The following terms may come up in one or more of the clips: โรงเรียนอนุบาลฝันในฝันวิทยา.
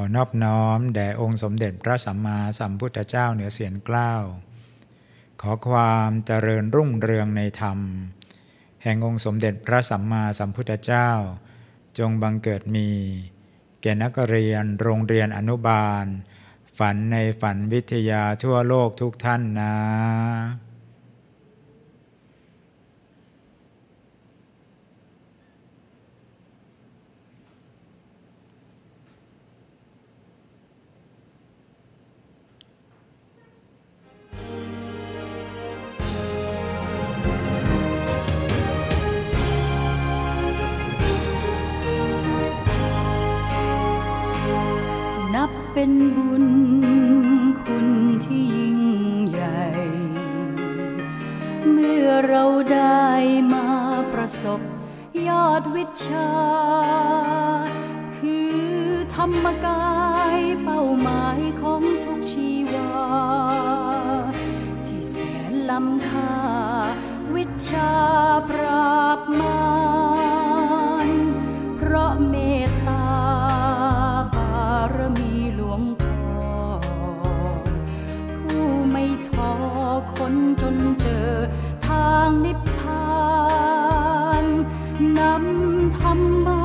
อนอบน้อมแด่องค์สมเด็จพระสัมมาสัมพุทธเจ้าเหนือเสียงเกล้าขอความเจริญรุ่งเรืองในธรรมแห่งองค์สมเด็จพระสัมมาสัมพุทธเจ้าจงบังเกิดมีแก่นักเรียนโรงเรียนอนุบาลฝันในฝันวิทยาทั่วโลกทุกท่านนะเป็นบุญคุณที่ยิ่งใหญ่เมื่อเราได้มาประสบยอดวิชาคือธรรมกายเป้าหมายของทุกชีวาที่แสนล้ำค่าวิชาปราบมารเพราะเมตตาบารมีคนจนเจอทางนิพพานนำธรรมมา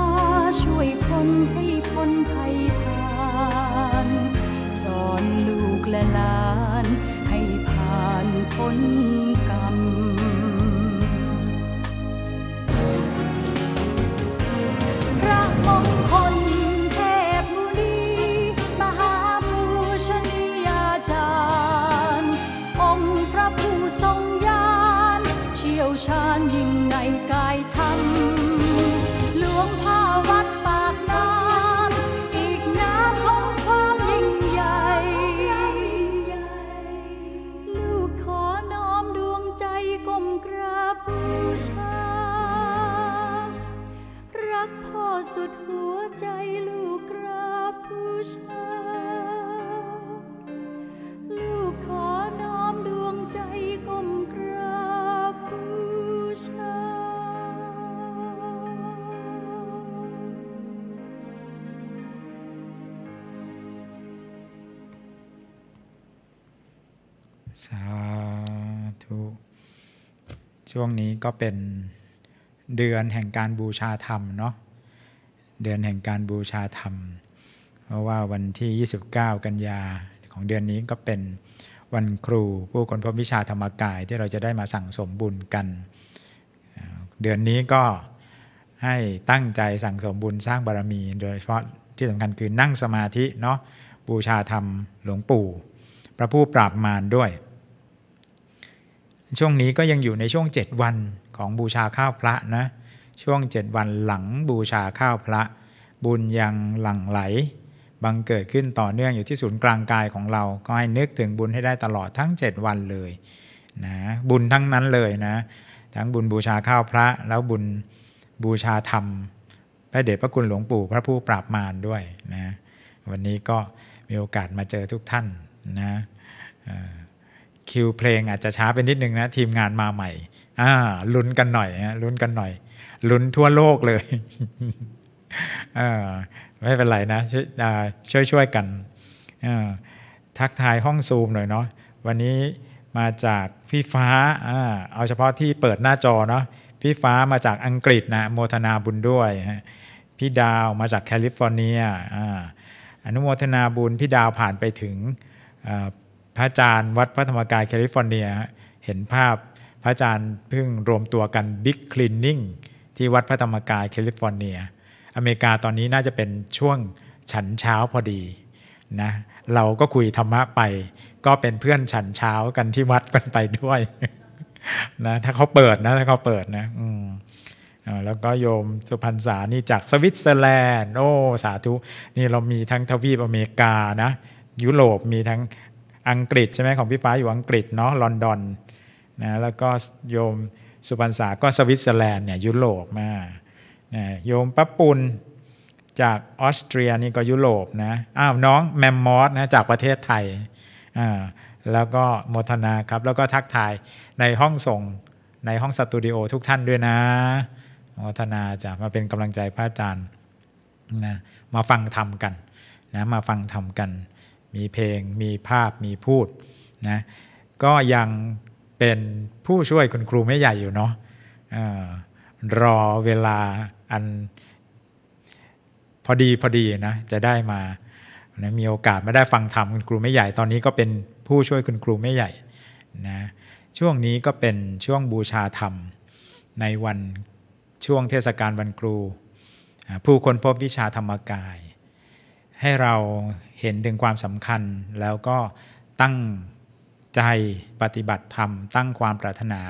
ช่วยคนให้พ้นภัยผ่านสอนลูกและหลานให้ผ่านพ้นกรรมพระมงคลเทพมุนีมหาปูชนียาจารย์องค์พระผู้ทรงญาณเชี่ยวชาญยิ่งในกายธรรมหลวงพ่อวัดปากน้ำอีกน้ำของความยิ่งใหญ่ลูกขอน้อมดวงใจก้มกราบบูชารักพ่อสุดหัวใจลูกกราบบูชาลูกขอน้อมดวงใจก้มกราบบูชาสาธุช่วงนี้ก็เป็นเดือนแห่งการบูชาธรรมเนาะเดือนแห่งการบูชาธรรมเพราะว่าวันที่29กันยาของเดือนนี้ก็เป็นวันครูผู้ค้นพบวิชาธรรมกายที่เราจะได้มาสั่งสมบุญกันเดือนนี้ก็ให้ตั้งใจสั่งสมบุญสร้างบารมีโดยเฉพาะที่สำคัญคือนั่งสมาธิเนาะบูชาธรรมหลวงปู่พระผู้ปราบมารด้วยช่วงนี้ก็ยังอยู่ในช่วง7วันของบูชาข้าวพระนะช่วง7วันหลังบูชาข้าวพระบุญยังหลั่งไหลบังเกิดขึ้นต่อเนื่องอยู่ที่ศูนย์กลางกายของเราก็ให้นึกถึงบุญให้ได้ตลอดทั้ง7วันเลยนะบุญทั้งนั้นเลยนะทั้งบุญบูชาข้าวพระแล้วบุญบูชาธรรมพระเดชพระคุณหลวงปู่พระผู้ปราบมารด้วยนะวันนี้ก็มีโอกาสมาเจอทุกท่านนะคิวเพลงอาจจะช้าไปนิดนึงนะทีมงานมาใหม่ลุ้นกันหน่อยนะลุ้นกันหน่อยลุ้นทั่วโลกเลยไม่เป็นไรนะช่วยกันทักทายห้องซูมหน่อยเนาะวันนี้มาจากพี่ฟ้าเอาเฉพาะที่เปิดหน้าจอเนาะพี่ฟ้ามาจากอังกฤษนะโมทนาบุญด้วยพี่ดาวมาจากแคลิฟอร์เนียอนุโมทนาบุญพี่ดาวผ่านไปถึงพระอาจารย์วัดพระธรรมกายแคลิฟอร์เนียเห็นภาพพระอาจารย์เพิ่งรวมตัวกันบิ๊กคลีนนิ่งที่วัดพระธรรมกายแคลิฟอร์เนียอเมริกาตอนนี้น่าจะเป็นช่วงฉันเช้าพอดีนะเราก็คุยธรรมะไปก็เป็นเพื่อนฉันเช้ากันที่วัดกันไปด้วยนะถ้าเขาเปิดนะถ้าเขาเปิดนะแล้วก็โยมสุพรรณสานี่จากสวิตเซอร์แลนด์โอ้สาธุนี่เรามีทั้งทวีปอเมริกานะยุโรปมีทั้งอังกฤษใช่ไหมของพี่ฟ้าอยู่อังกฤษเนาะลอนดอนนะแล้วก็โยมสุพรรณสาก็สวิตเซอร์แลนด์เนี่ยยุโรปมาโยมป้าปุณจากออสเตรียนี่ก็ยุโรปนะน้องแมมมอสนะจากประเทศไทยแล้วก็โมทนาครับแล้วก็ทักทายในห้องส่งในห้องสตูดิโอทุกท่านด้วยนะโมทนาจะมาเป็นกำลังใจพระอาจารย์นะมาฟังธรรมกัน นะมาฟังธรรมกันมีเพลงมีภาพมีพูดนะก็ยังเป็นผู้ช่วยคุณครูแม่ใหญ่อยู่เนาะรอเวลาอันพอดีนะจะได้มานะมีโอกาสมาได้ฟังธรรมคุณครูแม่ใหญ่ตอนนี้ก็เป็นผู้ช่วยคุณครูแม่ใหญ่นะช่วงนี้ก็เป็นช่วงบูชาธรรมในวันช่วงเทศกาลวันครูผู้คนพบวิชาธรรมกายให้เราเห็นถึงความสำคัญแล้วก็ตั้งใจปฏิบัติธรรมตั้งความปรารถนา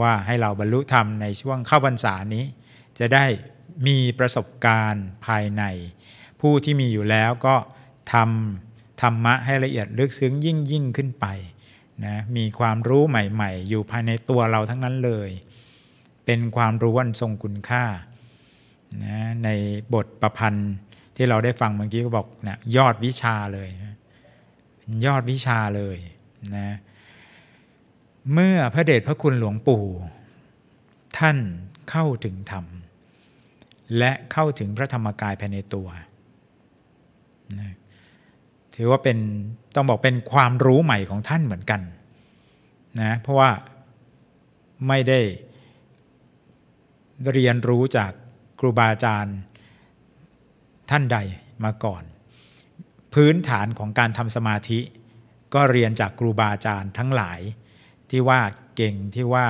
ว่าให้เราบรรลุธรรมในช่วงเข้าพรรษานี้จะได้มีประสบการณ์ภายในผู้ที่มีอยู่แล้วก็ทำธรรมะให้ละเอียดลึกซึ้งยิ่งขึ้นไปนะมีความรู้ใหม่ๆอยู่ภายในตัวเราทั้งนั้นเลยเป็นความรู้อันทรงคุณค่านะในบทประพันธ์ที่เราได้ฟังเมื่อกี้ก็บอกนะยอดวิชาเลยยอดวิชาเลยนะเมื่อพระเดชพระคุณหลวงปู่ท่านเข้าถึงธรรมและเข้าถึงพระธรรมกายภายในตัวนะถือว่าเป็นต้องบอกเป็นความรู้ใหม่ของท่านเหมือนกันนะเพราะว่าไม่ได้เรียนรู้จากครูบาอาจารย์ท่านใดมาก่อนพื้นฐานของการทำสมาธิก็เรียนจากครูบาอาจารย์ทั้งหลายที่ว่าเก่งที่ว่า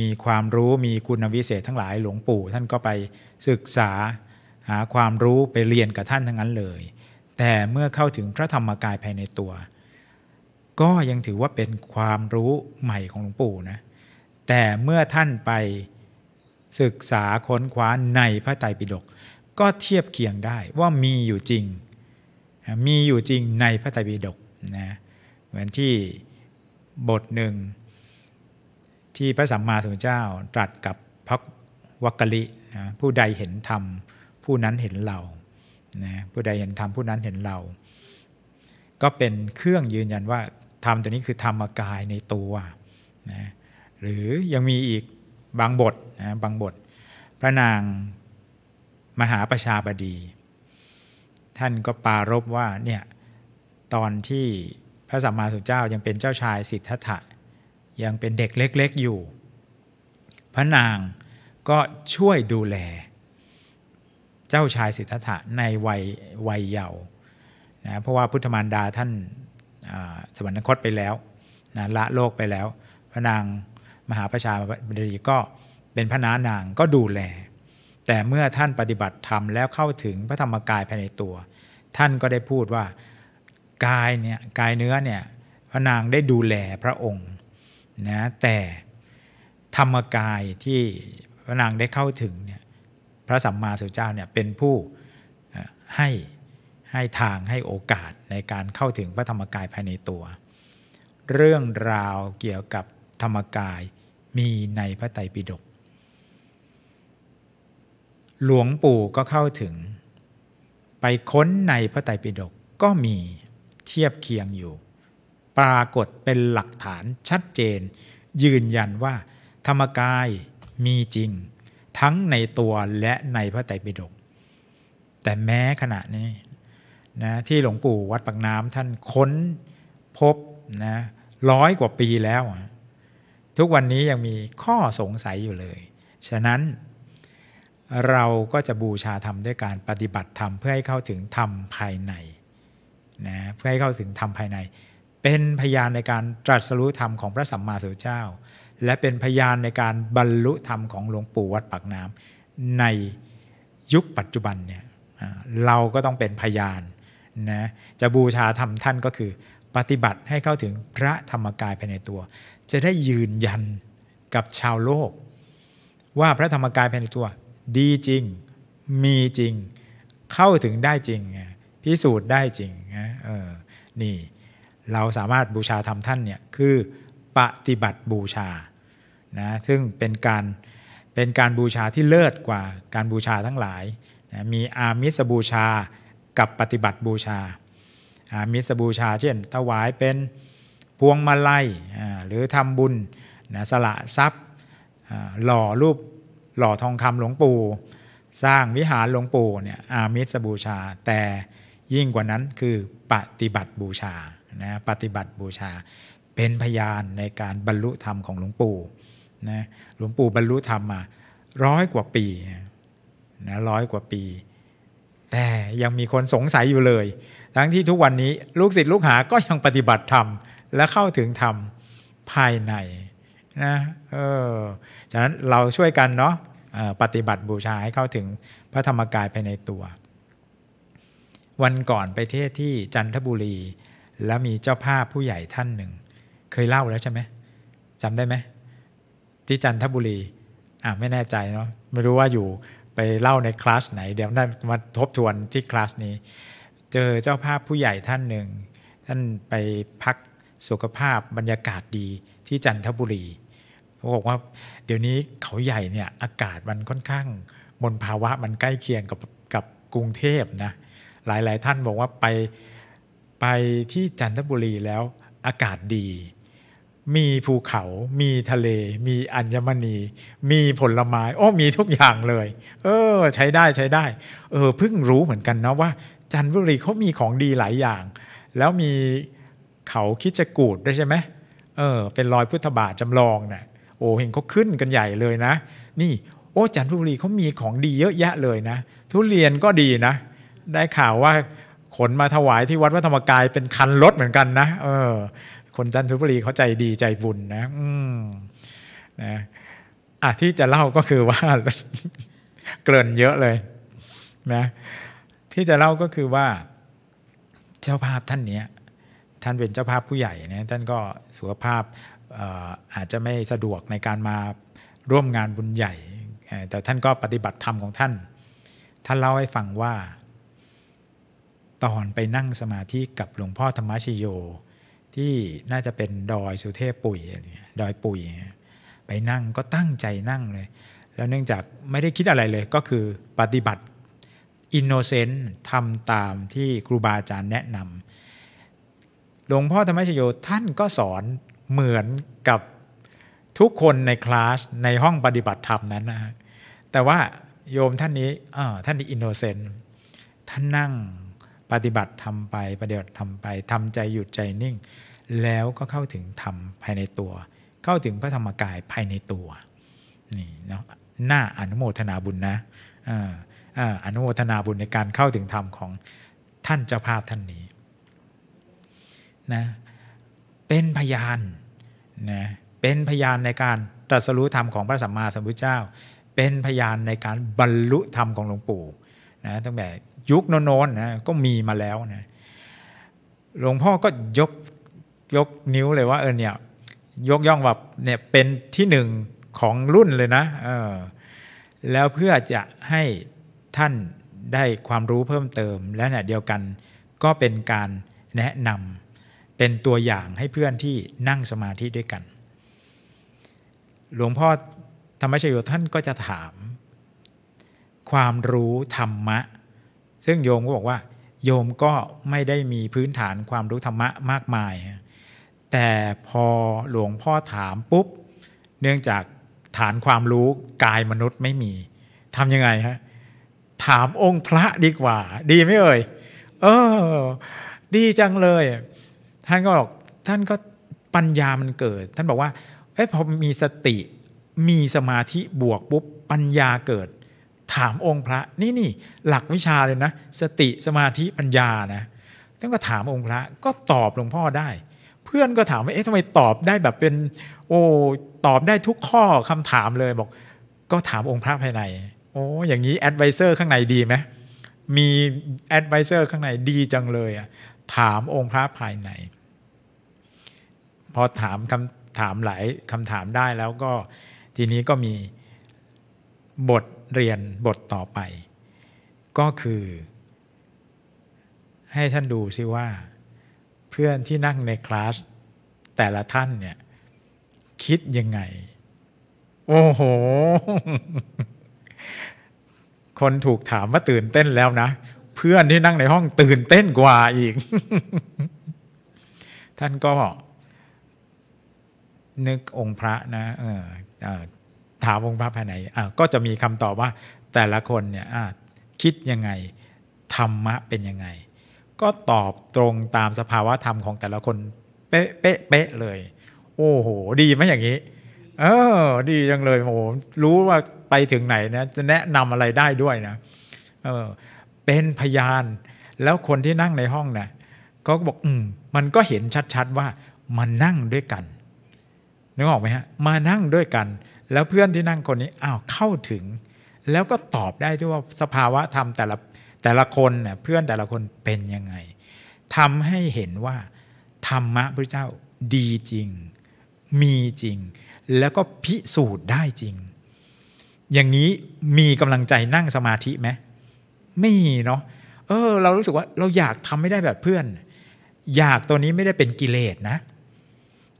มีความรู้มีคุณวิเศษทั้งหลายหลวงปู่ท่านก็ไปศึกษาหาความรู้ไปเรียนกับท่านทั้งนั้นเลยแต่เมื่อเข้าถึงพระธรรมกายภายในตัวก็ยังถือว่าเป็นความรู้ใหม่ของหลวงปู่นะแต่เมื่อท่านไปศึกษาค้นคว้าในพระไตรปิฎกก็เทียบเคียงได้ว่ามีอยู่จริงในพระไตรปิฎกนะเหมือนที่บทหนึ่งที่พระสัมมาสัมพุทธเจ้าตรัสกับพระวักกลินะผู้ใดเห็นธรรมผู้นั้นเห็นเรานะผู้ใดเห็นธรรมผู้นั้นเห็นเราก็เป็นเครื่องยืนยันว่าธรรมตัวนี้คือธรรมกายในตัวนะหรือยังมีอีกบางบทนะบางบทพระนางมหาประชาบดีท่านก็ปารภว่าเนี่ยตอนที่พระสัมมาสัมพุทธเจ้ายังเป็นเจ้าชายสิทธัตถะยังเป็นเด็กเล็กๆอยู่พระนางก็ช่วยดูแลเจ้าชายสิทธัตถะในวัยเยาว์นะเพราะว่าพุทธมารดาท่านสวรรคตไปแล้วนะละโลกไปแล้วพระนางมหาประชาบดีก็เป็นพระนางก็ดูแลแต่เมื่อท่านปฏิบัติธรรมแล้วเข้าถึงพระธรรมกายภายในตัวท่านก็ได้พูดว่ากายเนี่ยกายเนื้อเนี่ยพระนางได้ดูแลพระองค์นะแต่ธรรมกายที่พระนางได้เข้าถึงเนี่ยพระสัมมาสัมพุทธเจ้าเนี่ยเป็นผู้ให้ทางให้โอกาสในการเข้าถึงพระธรรมกายภายในตัวเรื่องราวเกี่ยวกับธรรมกายมีในพระไตรปิฎกหลวงปู่ก็เข้าถึงไปค้นในพระไตรปิฎกก็มีเทียบเคียงอยู่ปรากฏเป็นหลักฐานชัดเจนยืนยันว่าธรรมกายมีจริงทั้งในตัวและในพระไตรปิฎกแต่แม้ขณะนี้นะที่หลวงปู่วัดปากน้ำท่านค้นพบนะ100 กว่าปีแล้วทุกวันนี้ยังมีข้อสงสัยอยู่เลยฉะนั้นเราก็จะบูชาธรรมด้วยการปฏิบัติธรรมเพื่อให้เข้าถึงธรรมภายในนะเพื่อให้เข้าถึงธรรมภายในเป็นพยานในการตรัสรู้ธรรมของพระสัมมาสัมพุทธเจ้าและเป็นพยานในการบรรลุธรรมของหลวงปู่วัดปากน้ำในยุคปัจจุบันเนี่ยเราก็ต้องเป็นพยานนะจะบูชาธรรมท่านก็คือปฏิบัติให้เข้าถึงพระธรรมกายภายในตัวจะได้ยืนยันกับชาวโลกว่าพระธรรมกายภายในตัวดีจริงมีจริงเข้าถึงได้จริงพิสูจน์ได้จริงนี่เราสามารถบูชาธรรมท่านเนี่ยคือปฏิบัติบูชานะซึ่งเป็นการบูชาที่เลิศกว่าการบูชาทั้งหลายนะมีอามิสบูชากับปฏิบัติบูชาอามิสบูชาเช่นถวายเป็นพวงมาลัยหรือทำบุญนะสละทรัพย์หล่อรูปหล่อทองคำหลวงปู่สร้างวิหารหลวงปู่เนี่ยอามิสบูชาแต่ ยิ่งกว่านั้นคือปฏิบัติบูชานะปฏิบัติบูชาเป็นพยานในการบรรลุธรรมของหลวงปู่นะหลวงปู่บรรลุธรรมมา100 กว่าปีนะ100 กว่าปีแต่ยังมีคนสงสัยอยู่เลยทั้งที่ทุกวันนี้ลูกศิษย์ลูกหาก็ยังปฏิบัติธรรมและเข้าถึงธรรมภายในนะฉะนั้นเราช่วยกันเนาะปฏิบัติบูชาให้เข้าถึงพระธรรมกายภายในตัววันก่อนไปเทศที่จันทบุรีแล้วมีเจ้าภาพผู้ใหญ่ท่านหนึ่งเคยเล่าแล้วใช่ไหมจำได้ไหมที่จันทบุรีไม่แน่ใจเนาะไม่รู้ว่าอยู่ไปเล่าในคลาสไหนเดี๋ยวนั่นมาทบทวนที่คลาสนี้เจอเจ้าภาพผู้ใหญ่ท่านหนึ่งท่านไปพักสุขภาพบรรยากาศดีที่จันทบุรีเขาบอกว่าเดี๋ยวนี้เขาใหญ่เนี่ยอากาศมันค่อนข้างมลภาวะมันใกล้เคียงกับกรุงเทพนะหลายๆท่านบอกว่าไปที่จันทบุรีแล้วอากาศดีมีภูเขามีทะเลมีอัญมณีมีผลไม้มีทุกอย่างเลยใช้ได้ใช้ได้เพิ่งรู้เหมือนกันนะว่าจันทบุรีเขามีของดีหลายอย่างแล้วมีเขาคิชกูฏด้วยใช่ไหมเป็นรอยพุทธบาทจำลองนะเห็นเขาขึ้นกันใหญ่เลยนะนี่จันทบุรีเขามีของดีเยอะแยะเลยนะทุเรียนก็ดีนะได้ข่าวว่าขนมาถวายที่วัดพระธรรมกายเป็นคันรถเหมือนกันนะคนจันทบุรีเขาใจดีใจบุญนะนะที่จะเล่าก็คือว่า เกริ่นเยอะเลยนะที่จะเล่าก็คือว่าเจ้าภาพท่านเนี้ยท่านเป็นเจ้าภาพผู้ใหญ่นะท่านก็สุขภาพอาจจะไม่สะดวกในการมาร่วมงานบุญใหญ่แต่ท่านก็ปฏิบัติธรรมของท่านเล่าให้ฟังว่าตอนไปนั่งสมาธิกับหลวงพ่อธรรมชโยที่น่าจะเป็นดอยสุเทพปุ๋ยดอยปุ๋ยไปนั่งก็ตั้งใจนั่งเลยแล้วเนื่องจากไม่ได้คิดอะไรเลยก็คือปฏิบัติอินโนเซนต์ทำตามที่ครูบาอาจารย์แนะนำหลวงพ่อธรรมชโยท่านก็สอนเหมือนกับทุกคนในคลาสในห้องปฏิบัติธรรมนั้นนะแต่ว่าโยมท่านนี้ท่านอินโนเซนต์ท่านนั่งปฏิบัติทำไปปฏิบัติทำไปทำใจหยุดใจนิ่งแล้วก็เข้าถึงธรรมภายในตัวเข้าถึงพระธรรมกายภายในตัวนี่เนาะน่าอนุโมทนาบุญนะอนุโมทนาบุญในการเข้าถึงธรรมของท่านเจ้าภาพท่านนี้นะเป็นพยานนะเป็นพยานในการตรัสรู้ธรรมของพระสัมมาสัมพุทธเจ้าเป็นพยานในการบรรลุธรรมของหลวงปู่นะตั้งแต่ยุคโน้นนะก็มีมาแล้วนะหลวงพ่อก็ยกนิ้วเลยว่าเนี่ยยกย่องแบบเนี่ยเป็นที่หนึ่งของรุ่นเลยนะแล้วเพื่อจะให้ท่านได้ความรู้เพิ่มเติมและเนี่ยเดียวกันก็เป็นการแนะนำเป็นตัวอย่างให้เพื่อนที่นั่งสมาธิด้วยกันหลวงพ่อธรรมชโยท่านก็จะถามความรู้ธรรมะซึ่งโยมก็บอกว่าโยมก็ไม่ได้มีพื้นฐานความรู้ธรรมะมากมายแต่พอหลวงพ่อถามปุ๊บเนื่องจากฐานความรู้กายมนุษย์ไม่มีทำยังไงฮะถามองค์พระดีกว่าดีไหมเอ่ยดีจังเลยท่านก็บอกท่านก็ปัญญามันเกิดท่านบอกว่าพอมีสติมีสมาธิบวกปุ๊บปัญญาเกิดถามองค์พระนี่หลักวิชาเลยนะสติสมาธิปัญญานะท่านก็ถามองค์พระก็ตอบหลวงพ่อได้เพื่อนก็ถามว่าทำไมตอบได้แบบเป็นตอบได้ทุกข้อคำถามเลยบอกก็ถามองค์พระภายในอย่างนี้แอดไวเซอร์ข้างในดีไหมมีแอดไวเซอร์ข้างในดีจังเลยอะถามองค์พระภายในพอถามคำถามหลายคำถามได้แล้วก็ทีนี้ก็มีบทเรียนบทต่อไปก็คือให้ท่านดูซิว่าเพื่อนที่นั่งในคลาสแต่ละท่านเนี่ยคิดยังไงโอ้โหคนถูกถามว่าตื่นเต้นแล้วนะเพื่อนที่นั่งในห้องตื่นเต้นกว่าอีก ท่านก็นึกองค์พระนะถามองค์พระภายในก็จะมีคำตอบว่าแต่ละคนเนี่ยคิดยังไงธรรมะเป็นยังไง ก็ตอบตรงตามสภาวะธรรมของแต่ละคนเป๊ะเป๊ะเป๊ะเลยโอ้โหดีไหมอย่างนี้ดีจังเลยโอ้โหรู้ว่าไปถึงไหนนะจะแนะนำอะไรได้ด้วยนะเป็นพยานแล้วคนที่นั่งในห้องนะเขาก็บอกมันก็เห็นชัดๆว่ามานั่งด้วยกันนึกออกไหมฮะมานั่งด้วยกันแล้วเพื่อนที่นั่งคนนี้อ้าวเข้าถึงแล้วก็ตอบได้ด้วยว่าสภาวะธรรมแต่ละคนนะเพื่อนแต่ละคนเป็นยังไงทำให้เห็นว่าธรรมะพระเจ้าดีจริงมีจริงแล้วก็พิสูจน์ได้จริงอย่างนี้มีกำลังใจนั่งสมาธิไหมไม่เนาะเรารู้สึกว่าเราอยากทำไม่ได้แบบเพื่อนอยากตัวนี้ไม่ได้เป็นกิเลสนะ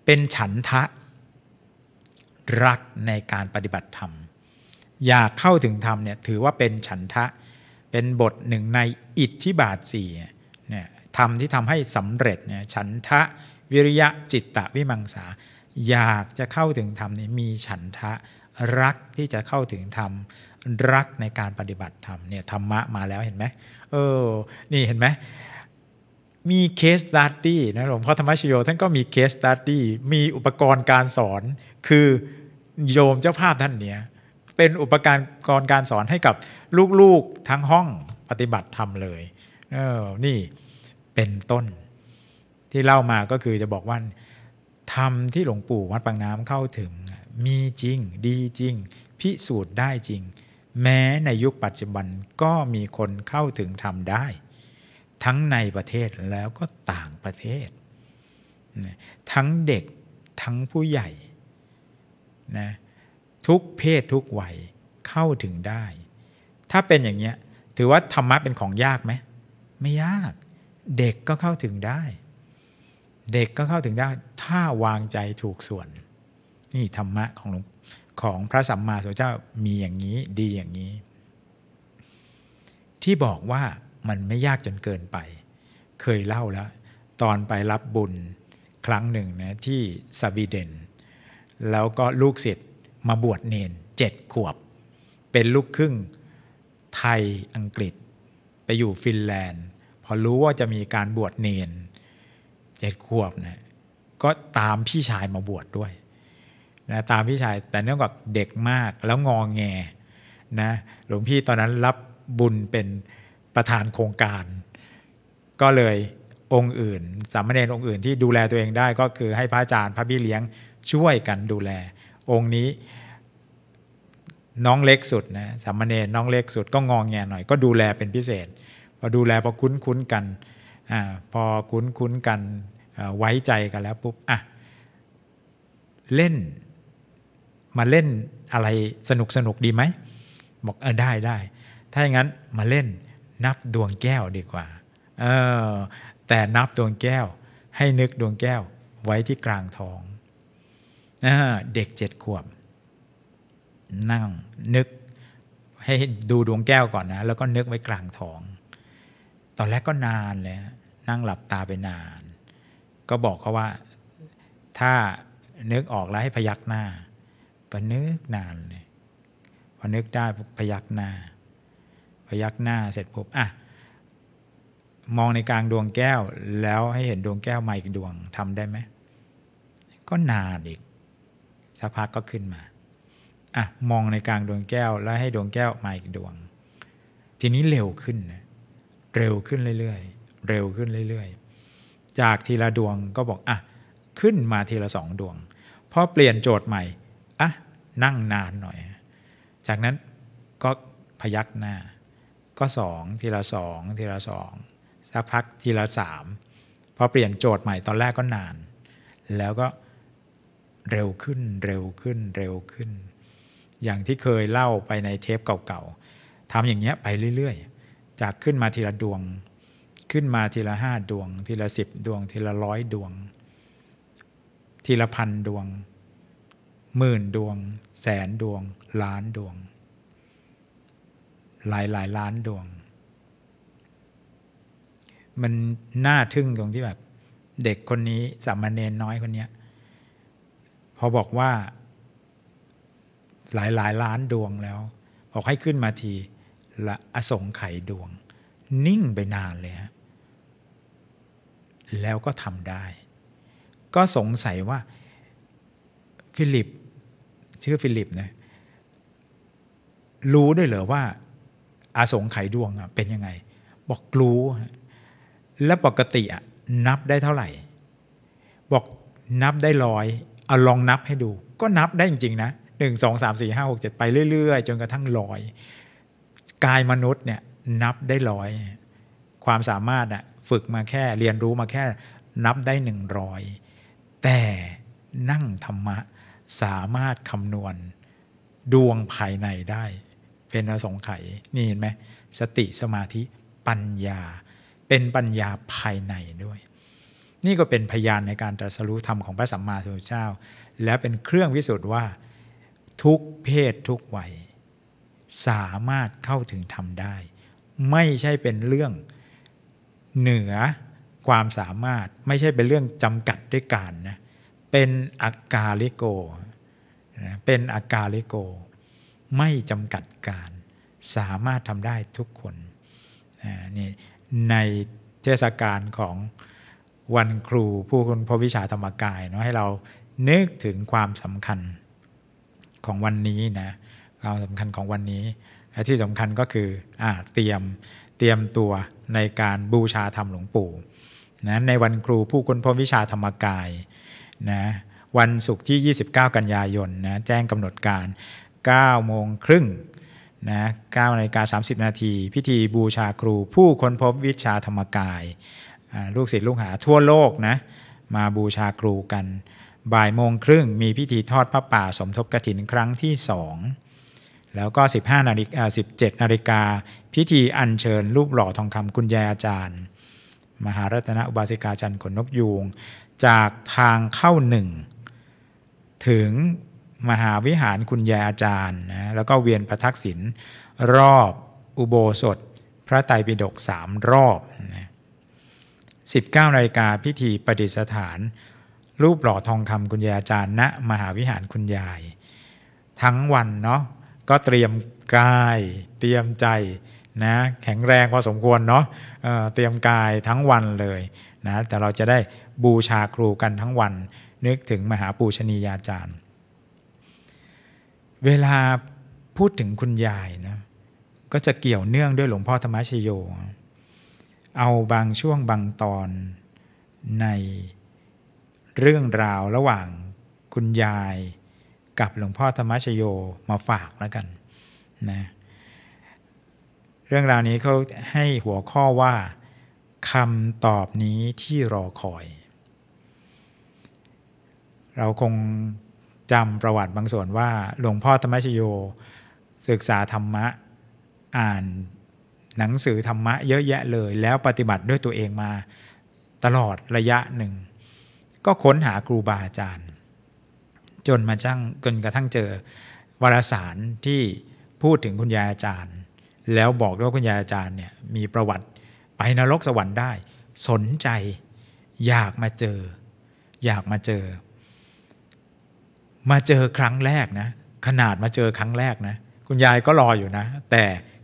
เป็นฉันทะรักในการปฏิบัติธรรมอยากเข้าถึงธรรมเนี่ยถือว่าเป็นฉันทะเป็นบทหนึ่งในอิทธิบาทสี่เนี่ยธรรมที่ทำให้สำเร็จเนี่ยฉันทะวิริยะจิตตะวิมังสาอยากจะเข้าถึงธรรมเนี่ยมีฉันทะรักที่จะเข้าถึงธรรมรักในการปฏิบัติธรรมเนี่ยธรรมะมาแล้วเห็นไหมนี่เห็นไหมมีเคสสตั๊ดดี้นะหลวงพ่อธรรมชโยท่านก็มีเคสสตั๊ดดี้มีอุปกรณ์การสอนคือโยมเจ้าภาพท่านเนี่ยเป็นอุปกรณ์การสอนให้กับลูกๆทั้งห้องปฏิบัติธรรมเลยนี่เป็นต้นที่เล่ามาก็คือจะบอกว่าธรรมที่หลวงปู่วัดปากน้ำเข้าถึงมีจริงดีจริงพิสูจน์ได้จริงแม้ในยุคปัจจุบันก็มีคนเข้าถึงธรรมได้ทั้งในประเทศแล้วก็ต่างประเทศทั้งเด็กทั้งผู้ใหญ่นะทุกเพศทุกวัยเข้าถึงได้ถ้าเป็นอย่างเนี้ยถือว่าธรรมะเป็นของยากไหมไม่ยากเด็กก็เข้าถึงได้เด็กก็เข้าถึงได้ถ้าวางใจถูกส่วนนี่ธรรมะของพระสัมมาสัมพุทธเจ้ามีอย่างนี้ดีอย่างนี้ที่บอกว่ามันไม่ยากจนเกินไปเคยเล่าแล้วตอนไปรับบุญครั้งหนึ่งนะที่สวีเดนแล้วก็ลูกศิษย์มาบวชเนน7 ขวบเป็นลูกครึ่งไทยอังกฤษไปอยู่ฟินแลนด์พอรู้ว่าจะมีการบวชเนน7 ขวบนะก็ตามพี่ชายมาบวช ด้วยนะตามพี่ชายแต่เนื่องจากเด็กมากแล้วงอแงนะหลวงพี่ตอนนั้นรับบุญเป็นประธานโครงการก็เลยองค์อื่นสามเณรองค์อื่นที่ดูแลตัวเองได้ก็คือให้พระอาจารย์พระพี่เลี้ยงช่วยกันดูแลองค์นี้น้องเล็กสุดนะสามเณรน้องเล็กสุดก็งอแงหน่อยก็ดูแลเป็นพิเศษพอดูแลพอคุ้นๆกันพอคุ้นๆกันไว้ใจกันแล้วปุ๊บอ่ะเล่นมาเล่นอะไรสนุกสนุกดีไหมบอกได้ได้ถ้าอย่างนั้นมาเล่นนับดวงแก้วดีกว่าแต่นับดวงแก้วให้นึกดวงแก้วไว้ที่กลางท้องเด็ก7 ขวบนั่งนึกให้ดูดวงแก้วก่อนนะแล้วก็นึกไว้กลางท้องตอนแรกก็นานเลยนั่งหลับตาไปนานก็บอกเขาว่าถ้านึกออกแล้วให้พยักหน้าก็นึกนานเลยพอนึกได้พยักหน้าเสร็จปุ๊บอ่ะมองในกลางดวงแก้วแล้วให้เห็นดวงแก้วใหม่อีกดวงทำได้ไหมก็นานอีกสักพักก็ขึ้นมาอ่ะมองในกลางดวงแก้วแล้วให้ดวงแก้วใหม่อีกดวงทีนี้เร็วขึ้นนะเร็วขึ้นเรื่อยๆจากทีละดวงก็บอกอ่ะขึ้นมาทีละ2 ดวงพอเปลี่ยนโจทย์ใหม่อ่ะนั่งนานหน่อยจากนั้นก็พยักหน้าก็2ทีละ2ทีละ2สักพักทีละ3พอเปลี่ยนโจทย์ใหม่ตอนแรกก็นานแล้วก็เร็วขึ้นอย่างที่เคยเล่าไปในเทปเก่าๆทำอย่างเงี้ยไปเรื่อยๆจากขึ้นมาทีละดวงขึ้นมาทีละ5 ดวงทีละ10 ดวงทีละ100 ดวงทีละ1,000 ดวง10,000 ดวง100,000 ดวง1,000,000 ดวงหลายๆล้าน ดวงมันน่าทึ่งตรงที่แบบเด็กคนนี้สามเณรน้อยคนเนี้ยพอบอกว่าหลายๆล้าน ดวงแล้วบอกให้ขึ้นมาทีละอสงไขยดวงนิ่งไปนานเลยฮะ แล้วก็ทำได้ก็สงสัยว่าฟิลิปชื่อฟิลิปนะรู้ด้วยเหรอว่าอาสงไขยดวงเป็นยังไงบอกรู้และปกตินับได้เท่าไหร่บอกนับได้100เอาลองนับให้ดูก็นับได้จริงๆนะ1 2 3 4 5 6 7ไปเรื่อยๆจนกระทั่ง100กายมนุษย์เนี่ยนับได้100ความสามารถฝึกมาแค่เรียนรู้มาแค่นับได้100แต่นั่งธรรมะสามารถคำนวณดวงภายในได้เป็นอสงไขยนี่เห็นไหมสติสมาธิปัญญาเป็นปัญญาภายในด้วยนี่ก็เป็นพยานในการตรัสรู้ธรรมของพระสัมมาสัมพุทธเจ้าและเป็นเครื่องพิสูจน์ว่าทุกเพศทุกวัยสามารถเข้าถึงธรรมได้ไม่ใช่เป็นเรื่องเหนือความสามารถไม่ใช่เป็นเรื่องจำกัดด้วยการนะเป็นอากาลิโกเป็นอากาลิโกไม่จำกัดการสามารถทำได้ทุกคนนี่ในเทศกาลของวันครูผู้ค้นพบวิชาธรรมกายเนาะให้เรานึกถึงความสำคัญของวันนี้นะความสำคัญของวันนี้และที่สำคัญก็คือเตรียมตัวในการบูชาธรรมหลวงปู่นะในวันครูผู้ค้นพบวิชาธรรมกายนะวันศุกร์ที่29กันยายนนะแจ้งกำหนดการ9 โมงครึ่งนะ9:30 น.พิธีบูชาครูผู้ค้นพบวิชาธรรมกายลูกศิษย์ลูกหาทั่วโลกนะมาบูชาครูกันบ่าย 1 โมงมีพิธีทอดพระป่าสมทบกฐินครั้งที่2แล้วก็17 นาฬิกาพิธีอัญเชิญรูปหล่อทองคำกุญแจอาจารย์มหารัตนอุบาสิกาจันทร์ขนนกยูงจากทางเข้า1ถึงมหาวิหารกุญแจอาจารย์นะแล้วก็เวียนประทักษิณรอบอุโบสถพระไตรปิฎก3 รอบนะ19 นาฬิกาพิธีประดิษฐานรูปหล่อทองคำกุญแจอาจารย์ณมหาวิหารคุณยายทั้งวันเนาะก็เตรียมกายเตรียมใจนะแข็งแรงพอสมควรเนาะเตรียมกายทั้งวันเลยนะแต่เราจะได้บูชาครูกันทั้งวันนึกถึงมหาปูชนียาจารย์เวลาพูดถึงคุณยายนะก็จะเกี่ยวเนื่องด้วยหลวงพ่อธรรมชโยเอาบางช่วงบางตอนในเรื่องราวระหว่างคุณยายกับหลวงพ่อธรรมชโยมาฝากแล้วกันนะเรื่องราวนี้เขาให้หัวข้อว่าคำตอบนี้ที่รอคอยเราคงจำประวัติบางส่วนว่าหลวงพ่อธรรมชโยศึกษาธรรมะอ่านหนังสือธรรมะเยอะแยะเลยแล้วปฏิบัติด้วยตัวเองมาตลอดระยะหนึ่งก็ค้นหาครูบาอาจารย์จนกระทั่งเจอวารสารที่พูดถึงคุณยายอาจารย์แล้วบอกว่าคุณยายอาจารย์เนี่ยมีประวัติไปนรกสวรรค์ได้สนใจอยากมาเจอมาเจอครั้งแรกนะขนาดมาเจอครั้งแรกนะคุณยายก็รออยู่นะแต่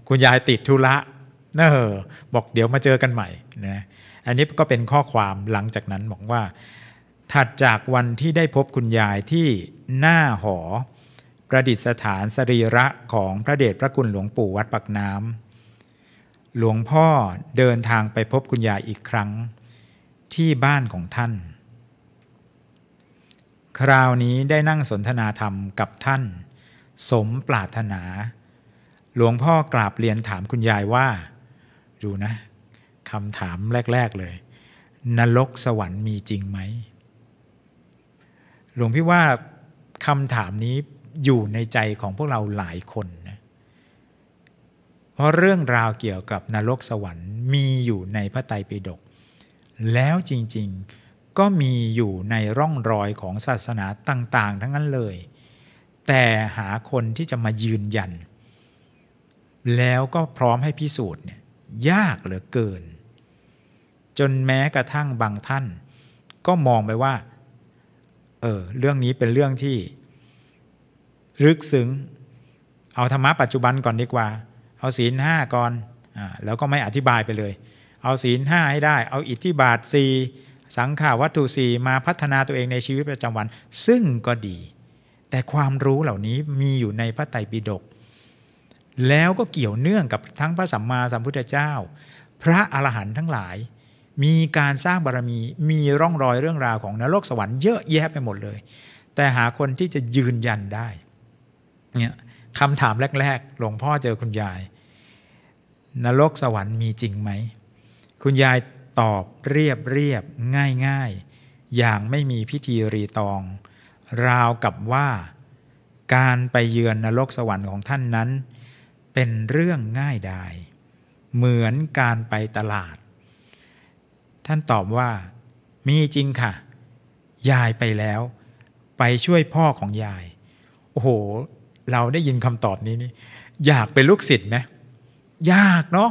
คุณยายติดธุระบอกเดี๋ยวมาเจอกันใหม่นะอันนี้ก็เป็นข้อความหลังจากนั้นบอกว่าถัดจากวันที่ได้พบคุณยายที่หน้าหอประดิษฐานสรีระของพระเดชพระคุณหลวงปู่วัดปากน้ำหลวงพ่อเดินทางไปพบคุณยายอีกครั้งที่บ้านของท่านคราวนี้ได้นั่งสนทนาธรรมกับท่านสมปรารถนาหลวงพ่อกราบเรียนถามคุณยายว่าดูนะคำถามแรกๆเลยนรกสวรรค์มีจริงไหมหลวงพี่ว่าคำถามนี้อยู่ในใจของพวกเราหลายคนนะเพราะเรื่องราวเกี่ยวกับนรกสวรรค์มีอยู่ในพระไตรปิฎกแล้วจริงๆก็มีอยู่ในร่องรอยของศาสนาต่างๆทั้งนั้นเลยแต่หาคนที่จะมายืนยันแล้วก็พร้อมให้พิสูจน์เนี่ยยากเหลือเกินจนแม้กระทั่งบางท่านก็มองไปว่าเรื่องนี้เป็นเรื่องที่ลึกซึ้งเอาธรรมะปัจจุบันก่อนดีกว่าเอาศีล5ก่อนแล้วก็ไม่อธิบายไปเลยเอาศีล5ให้ได้เอาอิทธิบาท4 สังขาวัตถุสี่มาพัฒนาตัวเองในชีวิตประจำวันซึ่งก็ดีแต่ความรู้เหล่านี้มีอยู่ในพระไตรปิฎกแล้วก็เกี่ยวเนื่องกับทั้งพระสัมมาสัมพุทธเจ้าพระอรหันต์ทั้งหลายมีการสร้างบารมีมีร่องรอยเรื่องราวของนรกสวรรค์เยอะแยะไปหมดเลยแต่หาคนที่จะยืนยันได้เนี่ยคำถามแรกๆหลวงพ่อเจอคุณยายนรกสวรรค์มีจริงไหมคุณยายตอบเรียบๆง่ายๆอย่างไม่มีพิธีรีตองราวกับว่าการไปเยือนนรกสวรรค์ของท่านนั้นเป็นเรื่องง่ายดายเหมือนการไปตลาดท่านตอบว่ามีจริงค่ะยายไปแล้วไปช่วยพ่อของยายโอ้โหเราได้ยินคำตอบนี้นี่อยากเป็นลูกศิษย์ไหมอยากเนาะ